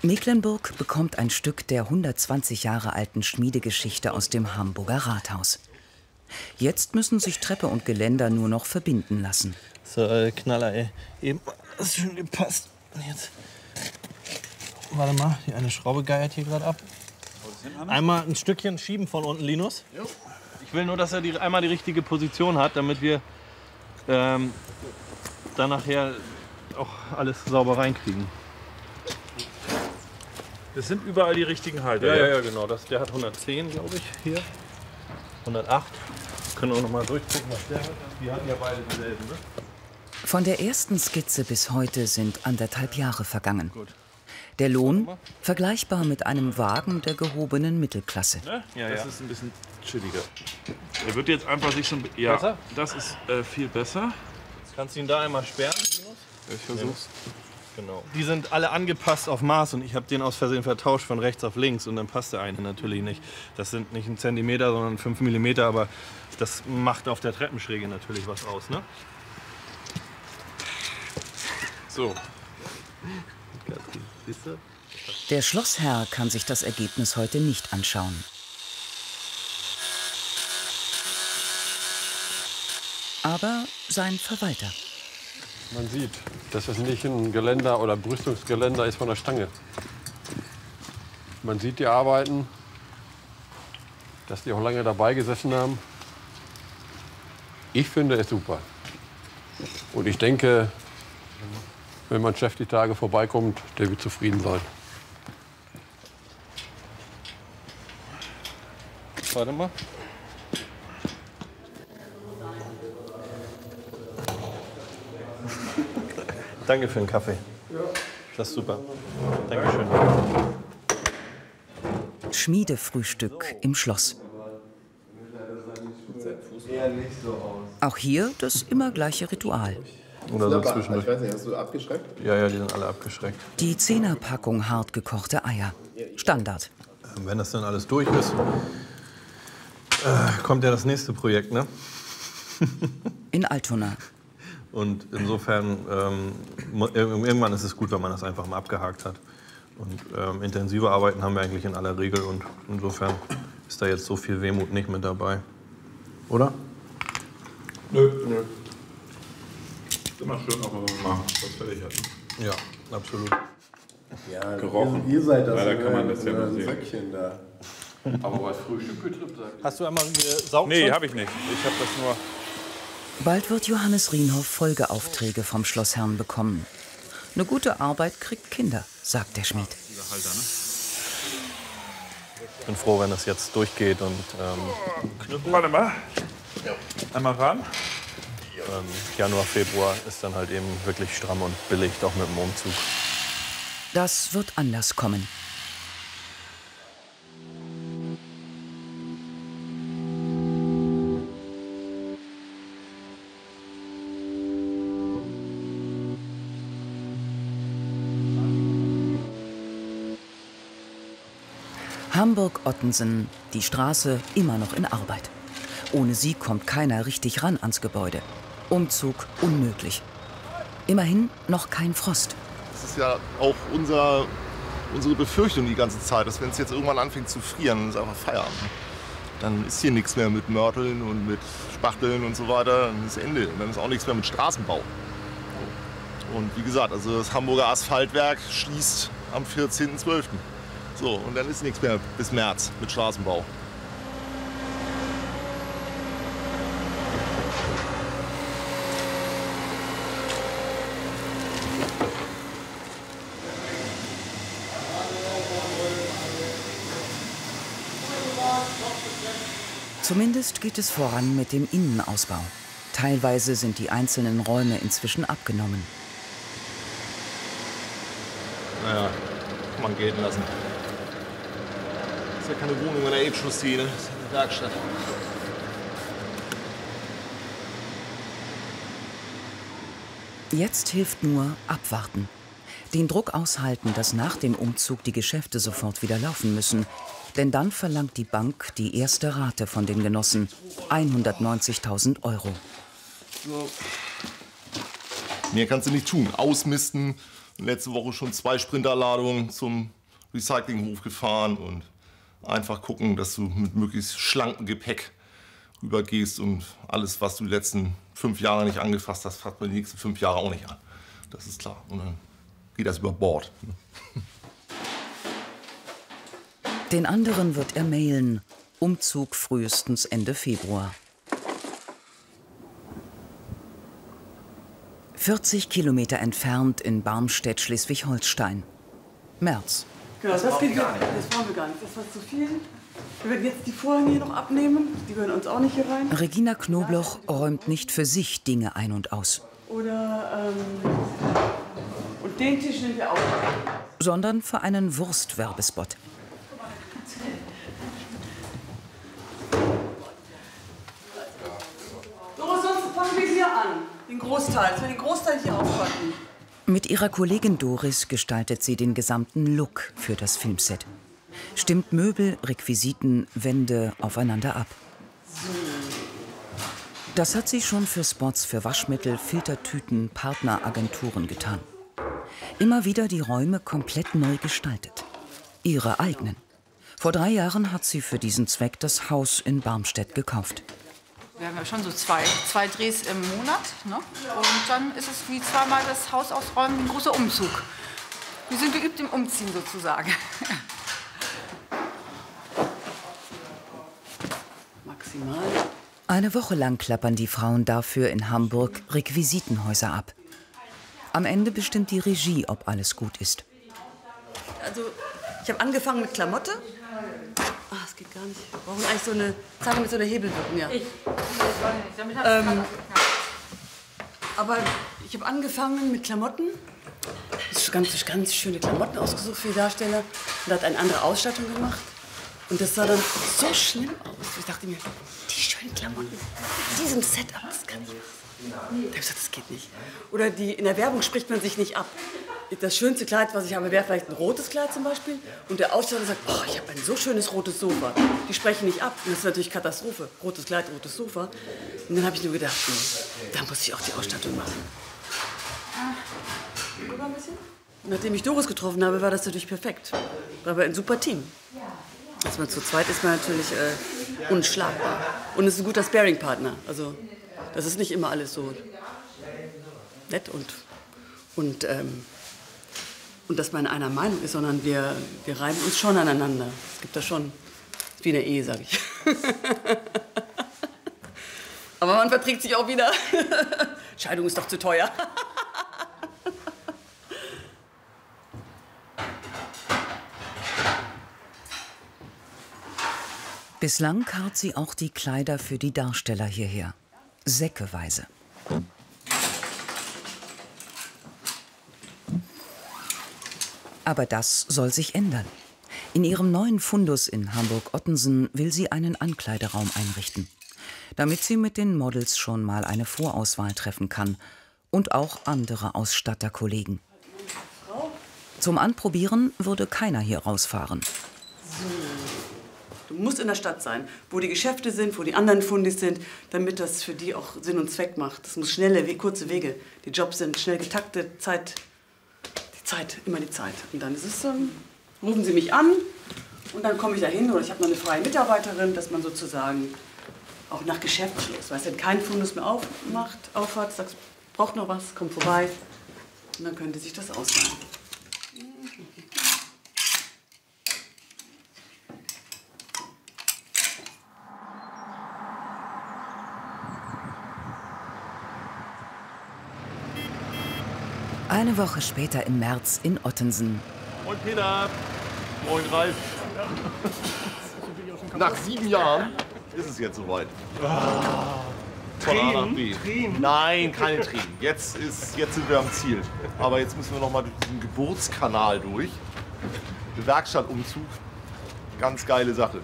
Mecklenburg bekommt ein Stück der hundertzwanzig Jahre alten Schmiedegeschichte aus dem Hamburger Rathaus. Jetzt müssen sich Treppe und Geländer nur noch verbinden lassen. So, äh, Knaller, ey. Eben hat schön gepasst. Jetzt. Warte mal, die eine Schraube geiert hier gerade ab. Einmal ein Stückchen schieben von unten, Linus. Ich will nur, dass er die, einmal die richtige Position hat, damit wir ähm, dann nachher auch alles sauber reinkriegen. Das sind überall die richtigen Halter. Ja, ja, ja, genau. Das, der hat hundertzehn, glaube ich, hier. hundertacht. Wir können auch noch mal durchgucken, was der hat. Die hatten ja beide dieselben, ne? Von der ersten Skizze bis heute sind anderthalb Jahre vergangen. Gut. Der Lohn vergleichbar mit einem Wagen der gehobenen Mittelklasse. Ne? Ja, das ja. Ist ein bisschen chilliger. Er wird jetzt einfach sich so ein bisschen. Ja, besser? Das ist äh, viel besser. Kannst du ihn da einmal sperren, Linus? Ich versuch's. Genau. Die sind alle angepasst auf Maß und ich habe den aus Versehen vertauscht von rechts auf links und dann passt der eine natürlich nicht. Das sind nicht ein Zentimeter, sondern fünf Millimeter, aber das macht auf der Treppenschräge natürlich was aus, ne? So. Der Schlossherr kann sich das Ergebnis heute nicht anschauen. Aber sein Verwalter. Man sieht, dass das nicht ein Geländer oder Brüstungsgeländer ist von der Stange. Man sieht die Arbeiten, dass die auch lange dabei gesessen haben. Ich finde es super. Und ich denke, wenn mein Chef die Tage vorbeikommt, der wird zufrieden sein. Warte mal. Danke für den Kaffee. Das ist super. Dankeschön. Schmiedefrühstück im Schloss. Auch hier das immer gleiche Ritual. Oder so zwischendurch. Ich weiß nicht, hast du abgeschreckt? Ja, ja, die sind alle abgeschreckt. Die Zehnerpackung hart gekochte Eier. Standard. Wenn das dann alles durch ist, äh, kommt ja das nächste Projekt, ne? In Altona. Und insofern, ähm, irgendwann ist es gut, wenn man das einfach mal abgehakt hat. Und ähm, intensive Arbeiten haben wir eigentlich in aller Regel. Und insofern ist da jetzt so viel Wehmut nicht mit dabei. Oder? Nö, nö. Ist immer schön, auch mal, wenn man was fertig hat. Ja, absolut. Ja, gerochen. Ihr, ihr seid das, ja, da kann man das ja mal sehen. Säckchen da. Aber was Frühstück betrifft, sagt ihr. Hast du einmal gesaugt? Nee, habe ich nicht. Ich habe das nur... Bald wird Johannes Rienhoff Folgeaufträge vom Schlossherrn bekommen. Eine gute Arbeit kriegt Kinder, sagt der Schmied. Ich bin froh, wenn das jetzt durchgeht. Und, ähm, Knüppel. Warte mal. Einmal ran. Ähm, Januar, Februar ist dann halt eben wirklich stramm und belegt, auch mit dem Umzug. Das wird anders kommen. Hamburg-Ottensen, die Straße immer noch in Arbeit. Ohne sie kommt keiner richtig ran ans Gebäude. Umzug unmöglich. Immerhin noch kein Frost. Das ist ja auch unser, unsere Befürchtung die ganze Zeit, dass wenn es jetzt irgendwann anfängt zu frieren, ist einfach Feierabend. Dann ist hier nichts mehr mit Mörteln und mit Spachteln und so weiter. Dann ist Ende. Und dann ist auch nichts mehr mit Straßenbau. Und wie gesagt, also das Hamburger Asphaltwerk schließt am vierzehnten zwölften So, und dann ist nichts mehr bis März mit Straßenbau. Zumindest geht es voran mit dem Innenausbau. Teilweise sind die einzelnen Räume inzwischen abgenommen. Naja, kann man gelten lassen. Das ist ja keine Wohnung in der Ebenschusszene, das ist eine Werkstatt. Jetzt hilft nur abwarten. Den Druck aushalten, dass nach dem Umzug die Geschäfte sofort wieder laufen müssen. Denn dann verlangt die Bank die erste Rate von den Genossen. hundertneunzigtausend Euro. So. Mehr kannst du nicht tun. Ausmisten. Letzte Woche schon zwei Sprinterladungen zum Recyclinghof gefahren und einfach gucken, dass du mit möglichst schlankem Gepäck rübergehst und alles, was du die letzten fünf Jahre nicht angefasst hast, fasst man die nächsten fünf Jahre auch nicht an. Das ist klar. Und dann geht das über Bord. Den anderen wird er mailen. Umzug frühestens Ende Februar. vierzig Kilometer entfernt in Barmstedt, Schleswig-Holstein. März. Genau, das, das, brauchen geht, wir das brauchen wir gar nicht. Das war zu viel. Wir werden jetzt die Vorhänge hier noch abnehmen. Die gehören uns auch nicht hier rein. Regina Knobloch räumt nicht für sich Dinge ein und aus. Oder, ähm, und den Tisch nehmen wir auch. Sondern für einen Wurstwerbespot. So, sonst fangen wir hier an. Den Großteil. Dass wir den Großteil hier aufpacken. Mit ihrer Kollegin Doris gestaltet sie den gesamten Look für das Filmset. Stimmt Möbel, Requisiten, Wände aufeinander ab. Das hat sie schon für Spots für Waschmittel, Filtertüten, Partneragenturen getan. Immer wieder die Räume komplett neu gestaltet. Ihre eigenen. Vor drei Jahren hat sie für diesen Zweck das Haus in Barmstedt gekauft. Wir haben ja schon so zwei, zwei Drehs im Monat, ne? Und dann ist es wie zweimal das Haus ausräumen, ein großer Umzug. Wir sind geübt im Umziehen sozusagen. Maximal. Eine Woche lang klappern die Frauen dafür in Hamburg Requisitenhäuser ab. Am Ende bestimmt die Regie, ob alles gut ist. Also, ich habe angefangen mit Klamotte. Ach, das geht gar nicht. Wir brauchen eigentlich so eine Zange mit so einer Hebelwirkung, ja. Ich. Ähm, aber ich habe angefangen mit Klamotten. Ganz, ganz schöne Klamotten ausgesucht für die Darsteller. Und hat eine andere Ausstattung gemacht. Und das sah dann so schlimm aus. Ich dachte mir, die schönen Klamotten in diesem Setup, das kann ich machen. Ich habe gesagt, das geht nicht. Oder die, in der Werbung spricht man sich nicht ab. Das schönste Kleid, was ich habe, wäre vielleicht ein rotes Kleid zum Beispiel. Und der Ausstatter sagt, oh, ich habe ein so schönes rotes Sofa. Die sprechen nicht ab. Und das ist natürlich Katastrophe. Rotes Kleid, rotes Sofa. Und dann habe ich nur gedacht, nee, da muss ich auch die Ausstattung machen. Nachdem ich Doris getroffen habe, war das natürlich perfekt. War ein super Team. Als man zu zweit ist, ist man natürlich äh, unschlagbar. Und es ist ein guter Sparing-Partner. Also, das ist nicht immer alles so nett und, und, ähm, und dass man einer Meinung ist, sondern wir, wir reiben uns schon aneinander. Es gibt da schon, wie eine Ehe, sage ich. Aber man verträgt sich auch wieder. Scheidung ist doch zu teuer. Bislang karrt sie auch die Kleider für die Darsteller hierher. Säckeweise. Aber das soll sich ändern. In ihrem neuen Fundus in Hamburg-Ottensen will sie einen Ankleideraum einrichten. Damit sie mit den Models schon mal eine Vorauswahl treffen kann. Und auch andere Ausstatterkollegen. Zum Anprobieren würde keiner hier rausfahren. Du musst in der Stadt sein, wo die Geschäfte sind, wo die anderen Fundis sind, damit das für die auch Sinn und Zweck macht. Es muss schnelle, kurze Wege. Die Jobs sind schnell getaktet, Zeit, die Zeit, immer die Zeit. Und dann ist es, ähm, rufen sie mich an und dann komme ich da hin oder ich habe noch eine freie Mitarbeiterin, dass man sozusagen auch nach Geschäftsschluss, weißt du, wenn kein Fundus mehr aufmacht, aufhat, sagst, braucht noch was, kommt vorbei und dann könnte sich das ausmalen. Eine Woche später im März in Ottensen. Moin Peter. Moin Ralf. Nach sieben Jahren ist es jetzt soweit. Ah, Tränen? Tränen? Nein, keine Tränen. Jetzt, ist, jetzt sind wir am Ziel. Aber jetzt müssen wir noch mal durch diesen Geburtskanal durch. Werkstattumzug. Ganz geile Sache.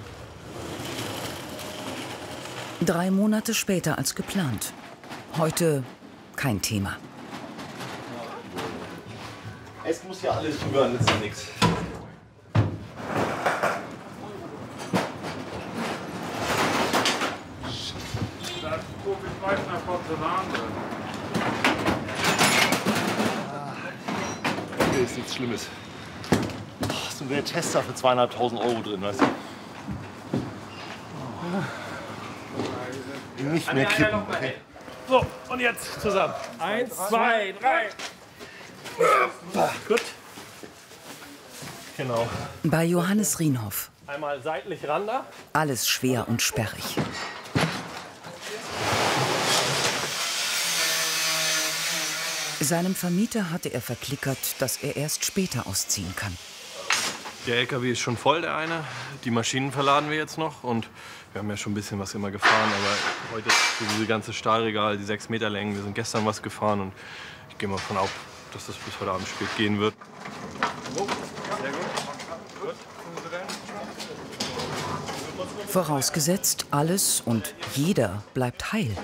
Drei Monate später als geplant. Heute kein Thema. Es muss ja alles drüber, nützt ja nichts. Hier ist nichts Schlimmes. Da ist ein Werttester für zweihunderttausend Euro drin, weißt du? Oh. Nicht mehr kippen. Okay. So, und jetzt zusammen. Eins, zwei, drei. Gut. Genau. Bei Johannes Rienhoff. Einmal seitlich ran da. Alles schwer und sperrig. Seinem Vermieter hatte er verklickert, dass er erst später ausziehen kann. Der L K W ist schon voll, der eine. Die Maschinen verladen wir jetzt noch. Und wir haben ja schon ein bisschen was immer gefahren. Aber heute für diese ganze Stahlregal, die sechs Meter Längen, wir sind gestern was gefahren. Und ich gehe mal von auf, dass das bis heute Abend spät gehen wird. Vorausgesetzt, alles und jeder bleibt heil.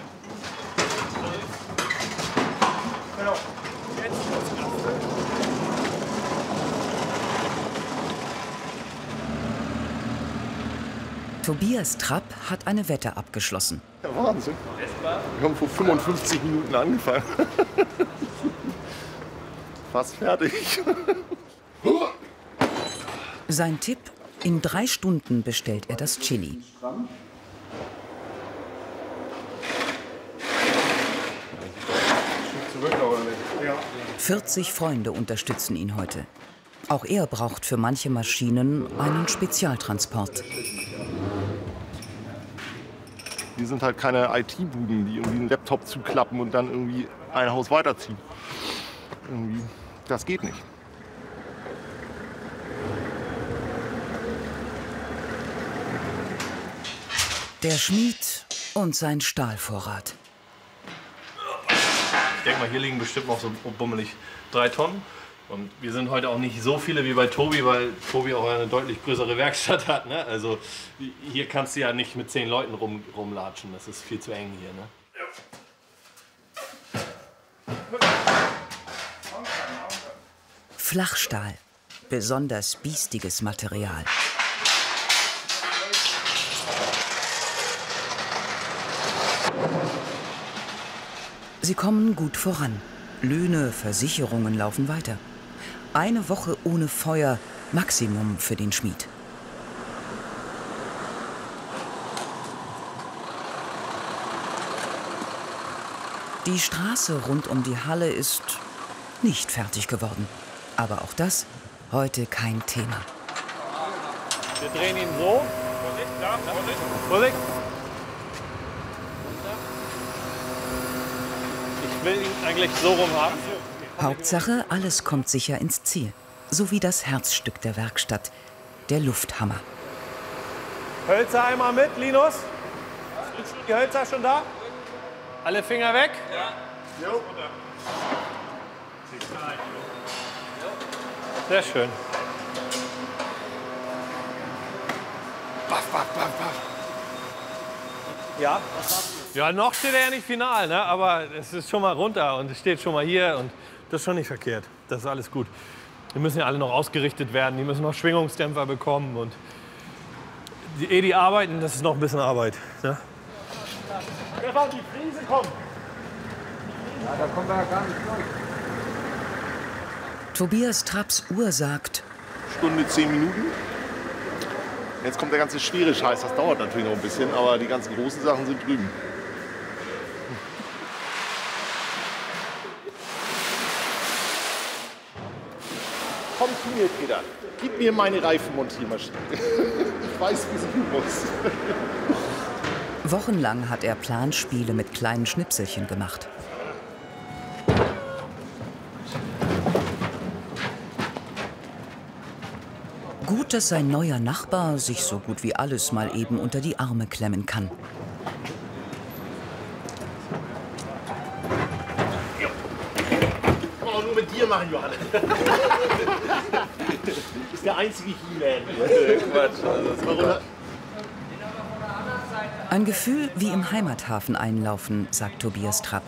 Tobias Trapp hat eine Wette abgeschlossen. Ja, Wahnsinn. Wir haben vor fünfundfünfzig Minuten angefangen. Fast fertig. Sein Tipp, in drei Stunden bestellt er das Chili. vierzig Freunde unterstützen ihn heute. Auch er braucht für manche Maschinen einen Spezialtransport. Die sind halt keine I T-Buden, die irgendwie einen Laptop zuklappen und dann irgendwie ein Haus weiterziehen. Irgendwie, das geht nicht. Der Schmied und sein Stahlvorrat. Ich denke mal, hier liegen bestimmt noch so bummelig drei Tonnen. Und wir sind heute auch nicht so viele wie bei Tobi, weil Tobi auch eine deutlich größere Werkstatt hat. Ne? Also hier kannst du ja nicht mit zehn Leuten rum, rumlatschen. Das ist viel zu eng hier. Ne? Ja. Flachstahl, besonders biestiges Material. Sie kommen gut voran. Löhne, Versicherungen laufen weiter. Eine Woche ohne Feuer, Maximum für den Schmied. Die Straße rund um die Halle ist nicht fertig geworden. Aber auch das heute kein Thema. Wir drehen ihn so. Vorsicht, klar, Vorsicht. Vorsicht. Ich will ihn eigentlich so rum haben. Hauptsache, alles kommt sicher ins Ziel. So wie das Herzstück der Werkstatt, der Lufthammer. Hölzer einmal mit, Linus. Die Hölzer schon da? Alle Finger weg? Ja. Jo. Sehr schön. Baff, baff, baff, baff. Ja? Ja, noch steht er ja nicht final, ne? Aber es ist schon mal runter und es steht schon mal hier. Und das ist schon nicht verkehrt. Das ist alles gut. Die müssen ja alle noch ausgerichtet werden. Die müssen noch Schwingungsdämpfer bekommen. Und die, eh die arbeiten, das ist noch ein bisschen Arbeit. Ne? Ja, die Fräse kommt. Ja, da kommt er ja gar nicht durch. Tobias Trapps Uhr sagt: Stunde, zehn Minuten. Jetzt kommt der ganze schwere Scheiß. Das dauert natürlich noch ein bisschen, aber die ganzen großen Sachen sind drüben. Komm zu mir, Peter. Gib mir meine Reifenmontiermaschine. Ich weiß, wie sie muss. Wochenlang hat er Planspiele mit kleinen Schnipselchen gemacht. Gut, dass sein neuer Nachbar sich so gut wie alles mal eben unter die Arme klemmen kann. Mit dir machen, Johannes. Das ist der einzige He-Man. Ein Gefühl wie im Heimathafen einlaufen, sagt Tobias Trapp.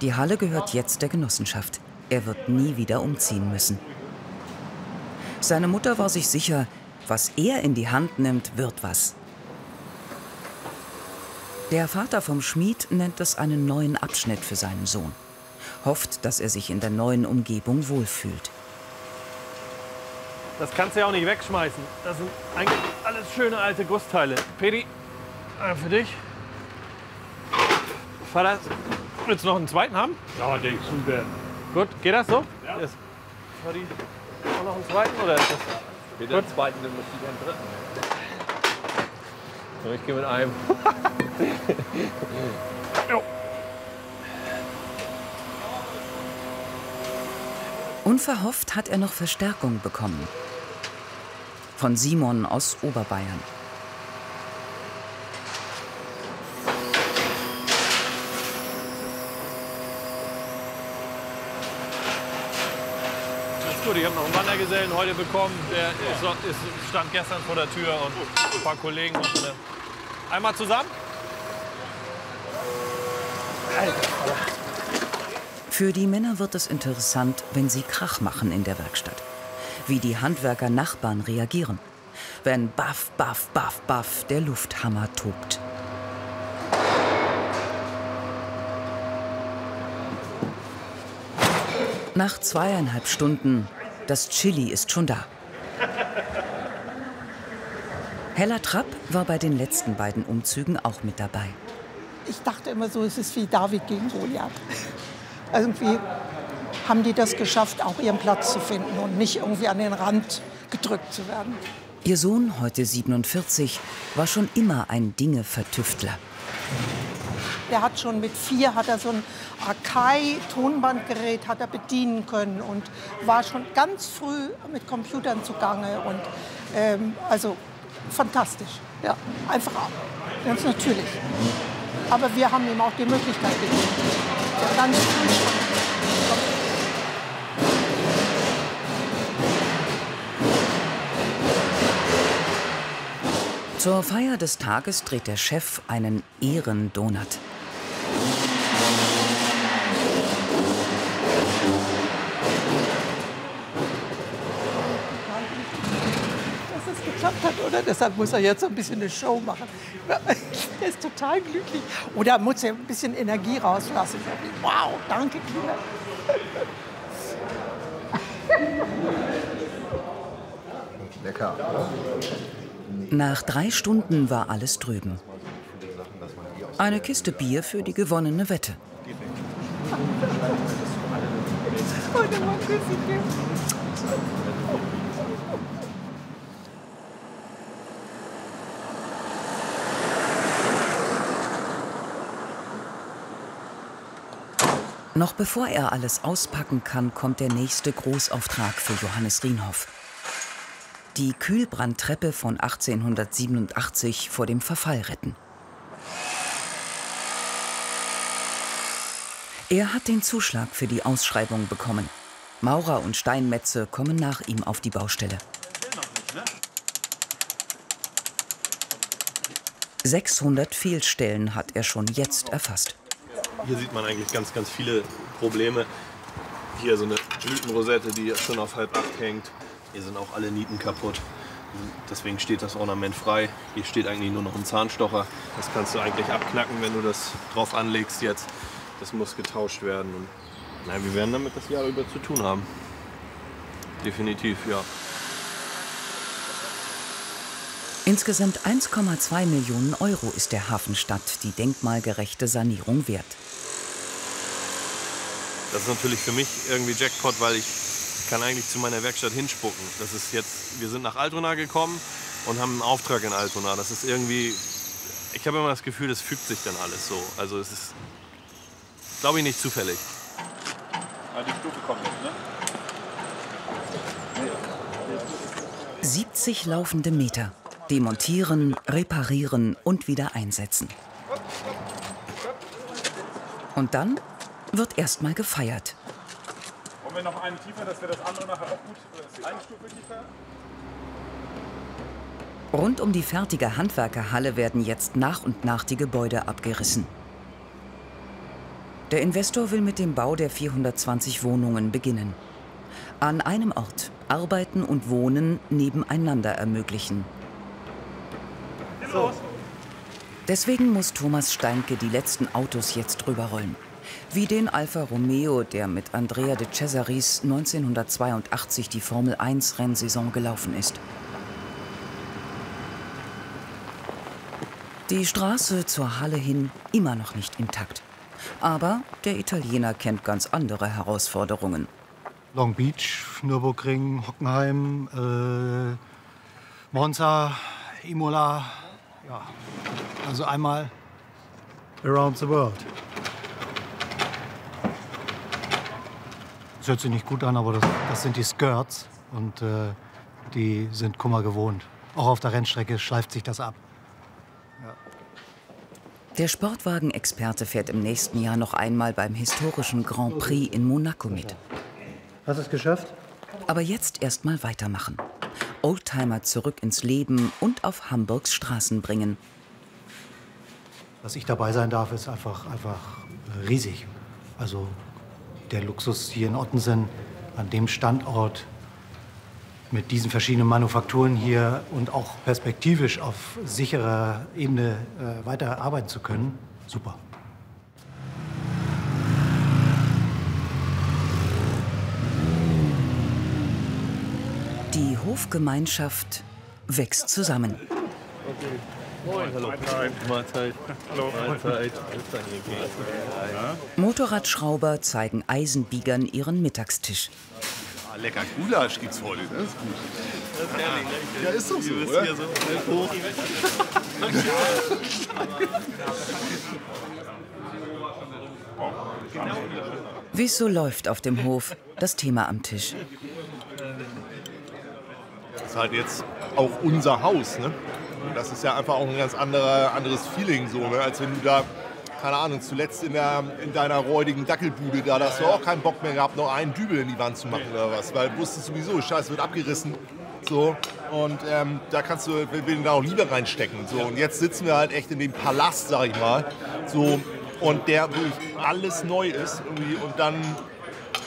Die Halle gehört jetzt der Genossenschaft. Er wird nie wieder umziehen müssen. Seine Mutter war sich sicher, was er in die Hand nimmt, wird was. Der Vater vom Schmied nennt es einen neuen Abschnitt für seinen Sohn. Hofft, dass er sich in der neuen Umgebung wohlfühlt. Das kannst du ja auch nicht wegschmeißen. Das sind eigentlich alles schöne alte Gussteile. Pedi, für dich. Vater, willst du noch einen zweiten haben? Ja, denkst du denn. Gut, geht das so? Ja. Yes. Sorry. Auch noch einen zweiten, oder ist das? Bitte einen zweiten, dann müsste ich einen dritten. So, ich gehe mit einem. Jo. Unverhofft hat er noch Verstärkung bekommen. Von Simon aus Oberbayern. Das ist gut, ich habe noch einen Wandergesellen heute bekommen. Der ist, ist, stand gestern vor der Tür und ein paar Kollegen. Und eine. Einmal zusammen. Alter. Für die Männer wird es interessant, wenn sie Krach machen in der Werkstatt. Wie die Handwerker-Nachbarn reagieren, wenn baff, baff, baff, baff der Lufthammer tobt. Nach zweieinhalb Stunden, das Chili ist schon da. Hella Trapp war bei den letzten beiden Umzügen auch mit dabei. Ich dachte immer so, es ist wie David gegen Goliath. Irgendwie haben die das geschafft, auch ihren Platz zu finden und nicht irgendwie an den Rand gedrückt zu werden. Ihr Sohn, heute siebenundvierzig, war schon immer ein Dinge-Vertüftler. Der hat schon mit vier hat er so ein Akai-Tonbandgerät hat er bedienen können und war schon ganz früh mit Computern zugange. Und, ähm, also fantastisch, ja, einfach ganz natürlich. Aber wir haben ihm auch die Möglichkeit gegeben. Zur Feier des Tages dreht der Chef einen Ehrendonut. es geschafft hat, oder? Deshalb muss er jetzt so ein bisschen eine Show machen. Er ist total glücklich. Oder muss er ein bisschen Energie rauslassen. Wow, danke, Kinder. Lecker. Nach drei Stunden war alles drüben. Eine Kiste Bier für die gewonnene Wette. Noch bevor er alles auspacken kann, kommt der nächste Großauftrag für Johannes Rienhoff. Die Kühlbrandtreppe von achtzehnhundertsiebenundachtzig vor dem Verfall retten. Er hat den Zuschlag für die Ausschreibung bekommen. Maurer und Steinmetze kommen nach ihm auf die Baustelle. sechshundert Fehlstellen hat er schon jetzt erfasst. Hier sieht man eigentlich ganz, ganz viele Probleme. Hier so eine Blütenrosette, die schon auf halb acht hängt. Hier sind auch alle Nieten kaputt. Deswegen steht das Ornament frei. Hier steht eigentlich nur noch ein Zahnstocher. Das kannst du eigentlich abknacken, wenn du das drauf anlegst jetzt. Das muss getauscht werden. Und na, wir werden damit das Jahr über zu tun haben. Definitiv, ja. Insgesamt eins Komma zwei Millionen Euro ist der Hafenstadt die denkmalgerechte Sanierung wert. Das ist natürlich für mich irgendwie Jackpot, weil ich kann eigentlich zu meiner Werkstatt hinspucken. Das ist jetzt, wir sind nach Altona gekommen und haben einen Auftrag in Altona. Das ist irgendwie, ich habe immer das Gefühl, das fügt sich dann alles so. Also es ist, glaube ich, nicht zufällig. Die Stufe kommt nicht, ne? siebzig laufende Meter. Demontieren, reparieren und wieder einsetzen. Und dann wird erstmal gefeiert. Wollen wir noch einen tiefer, dass wir das andere nachher auch gut. Eine Stufe tiefer. Rund um die fertige Handwerkerhalle werden jetzt nach und nach die Gebäude abgerissen. Der Investor will mit dem Bau der vierhundertzwanzig Wohnungen beginnen. An einem Ort arbeiten und wohnen nebeneinander ermöglichen. So. Deswegen muss Thomas Steinke die letzten Autos jetzt rüberrollen. Wie den Alfa Romeo, der mit Andrea de Cesaris neunzehnhundertzweiundachtzig die Formel eins Rennsaison gelaufen ist. Die Straße zur Halle hin immer noch nicht intakt. Aber der Italiener kennt ganz andere Herausforderungen. Long Beach, Nürburgring, Hockenheim, äh, Monza, Imola. Ja, also einmal around the world. Das hört sich nicht gut an, aber das, das sind die Skirts und äh, die sind Kummer gewohnt. Auch auf der Rennstrecke schleift sich das ab. Ja. Der Sportwagen-Experte fährt im nächsten Jahr noch einmal beim historischen Grand Prix in Monaco mit. Hast du es geschafft? Aber jetzt erst mal weitermachen. Oldtimer zurück ins Leben und auf Hamburgs Straßen bringen. Dass ich dabei sein darf, ist einfach, einfach riesig. Also der Luxus hier in Ottensen, an dem Standort, mit diesen verschiedenen Manufakturen hier und auch perspektivisch auf sicherer Ebene äh, weiter arbeiten zu können, super. Die Hofgemeinschaft wächst zusammen. Okay. Moin. Hallo. Mahlzeit. Hallo. Mahlzeit. Motorradschrauber zeigen Eisenbiegern ihren Mittagstisch. Ja, lecker Gulasch gibt's heute, das ist gut. Das ist ehrlich, ne? Ja, ist doch so, oder? Hier so hoch. Wie es so läuft auf dem Hof, das Thema am Tisch. Das ist halt jetzt auch unser Haus, ne? Und das ist ja einfach auch ein ganz anderer, anderes Feeling so, ne? Als wenn du da, keine Ahnung, zuletzt in, der, in deiner räudigen Dackelbude da, da hast du auch keinen Bock mehr gehabt, noch einen Dübel in die Wand zu machen oder was, weil du wusstest sowieso, Scheiß wird abgerissen, so. Und ähm, da kannst du, wir werden da auch Liebe reinstecken, so. Und jetzt sitzen wir halt echt in dem Palast, sag ich mal, so, und der, wo alles neu ist irgendwie und dann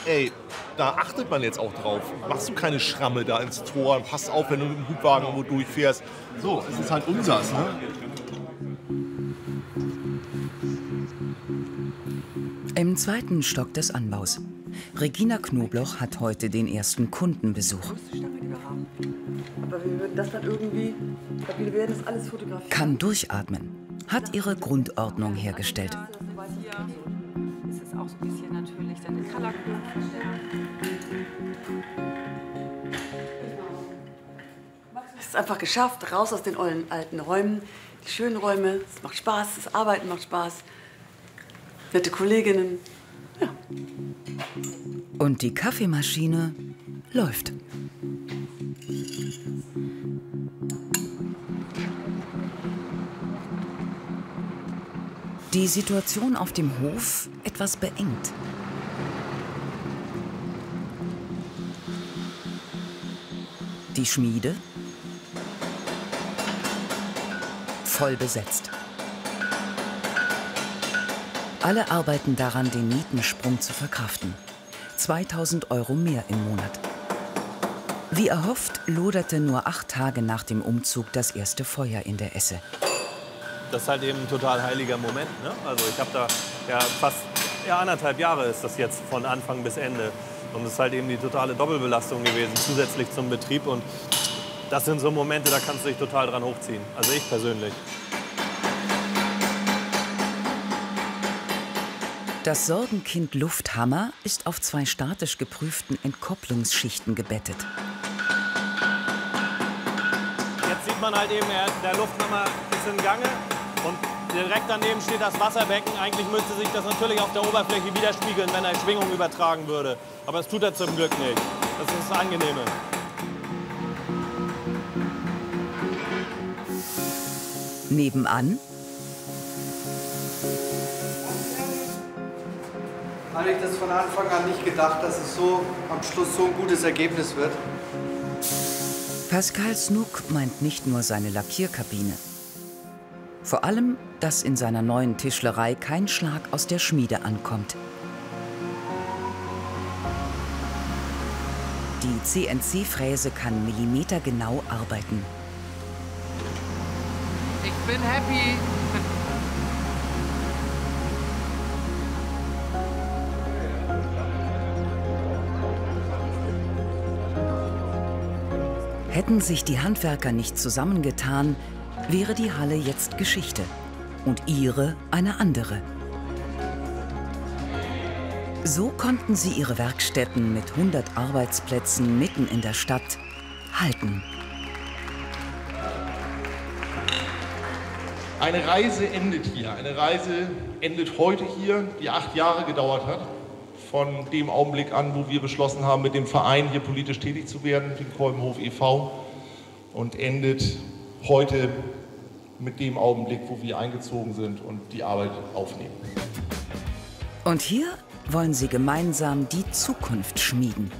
ey, da achtet man jetzt auch drauf. Machst du keine Schramme da ins Tor und passt auf, wenn du mit dem Hubwagen irgendwo durchfährst. So, es ist halt unsers, ne? Im zweiten Stock des Anbaus. Regina Knobloch hat heute den ersten Kundenbesuch. Aber wir würden das dann irgendwie, wir werden das alles fotografieren. Kann durchatmen, hat ihre Grundordnung hergestellt. Es ist einfach geschafft, raus aus den alten Räumen, die schönen Räume, es macht Spaß, das Arbeiten macht Spaß, nette Kolleginnen, ja. Und die Kaffeemaschine läuft. Die Situation auf dem Hof etwas beengt. Die Schmiede voll besetzt. Alle arbeiten daran, den Mietensprung zu verkraften. zweitausend Euro mehr im Monat. Wie erhofft, loderte nur acht Tage nach dem Umzug das erste Feuer in der Esse. Das ist halt eben ein total heiliger Moment, ne? Also ich habe da ja fast ja, anderthalb Jahre ist das jetzt von Anfang bis Ende. Und es ist halt eben die totale Doppelbelastung gewesen, zusätzlich zum Betrieb. Und das sind so Momente, da kannst du dich total dran hochziehen. Also ich persönlich. Das Sorgenkind Lufthammer ist auf zwei statisch geprüften Entkopplungsschichten gebettet. Jetzt sieht man halt eben, der Lufthammer ist in Gange. Und direkt daneben steht das Wasserbecken. Eigentlich müsste sich das natürlich auf der Oberfläche widerspiegeln, wenn er Schwingung übertragen würde. Aber das tut er zum Glück nicht. Das ist das Angenehme. Nebenan. Hatte ich das von Anfang an nicht gedacht, dass es so am Schluss so ein gutes Ergebnis wird. Pascal Snook meint nicht nur seine Lackierkabine. Vor allem, dass in seiner neuen Tischlerei kein Schlag aus der Schmiede ankommt. Die C N C-Fräse kann millimetergenau arbeiten. Ich bin happy. Hätten sich die Handwerker nicht zusammengetan, wäre die Halle jetzt Geschichte und ihre eine andere. So konnten sie ihre Werkstätten mit hundert Arbeitsplätzen mitten in der Stadt halten. Eine Reise endet hier. Eine Reise endet heute hier, die acht Jahre gedauert hat. Von dem Augenblick an, wo wir beschlossen haben, mit dem Verein hier politisch tätig zu werden, den Kolbenhof e V, und endet heute mit dem Augenblick, wo wir eingezogen sind und die Arbeit aufnehmen. Und hier wollen sie gemeinsam die Zukunft schmieden.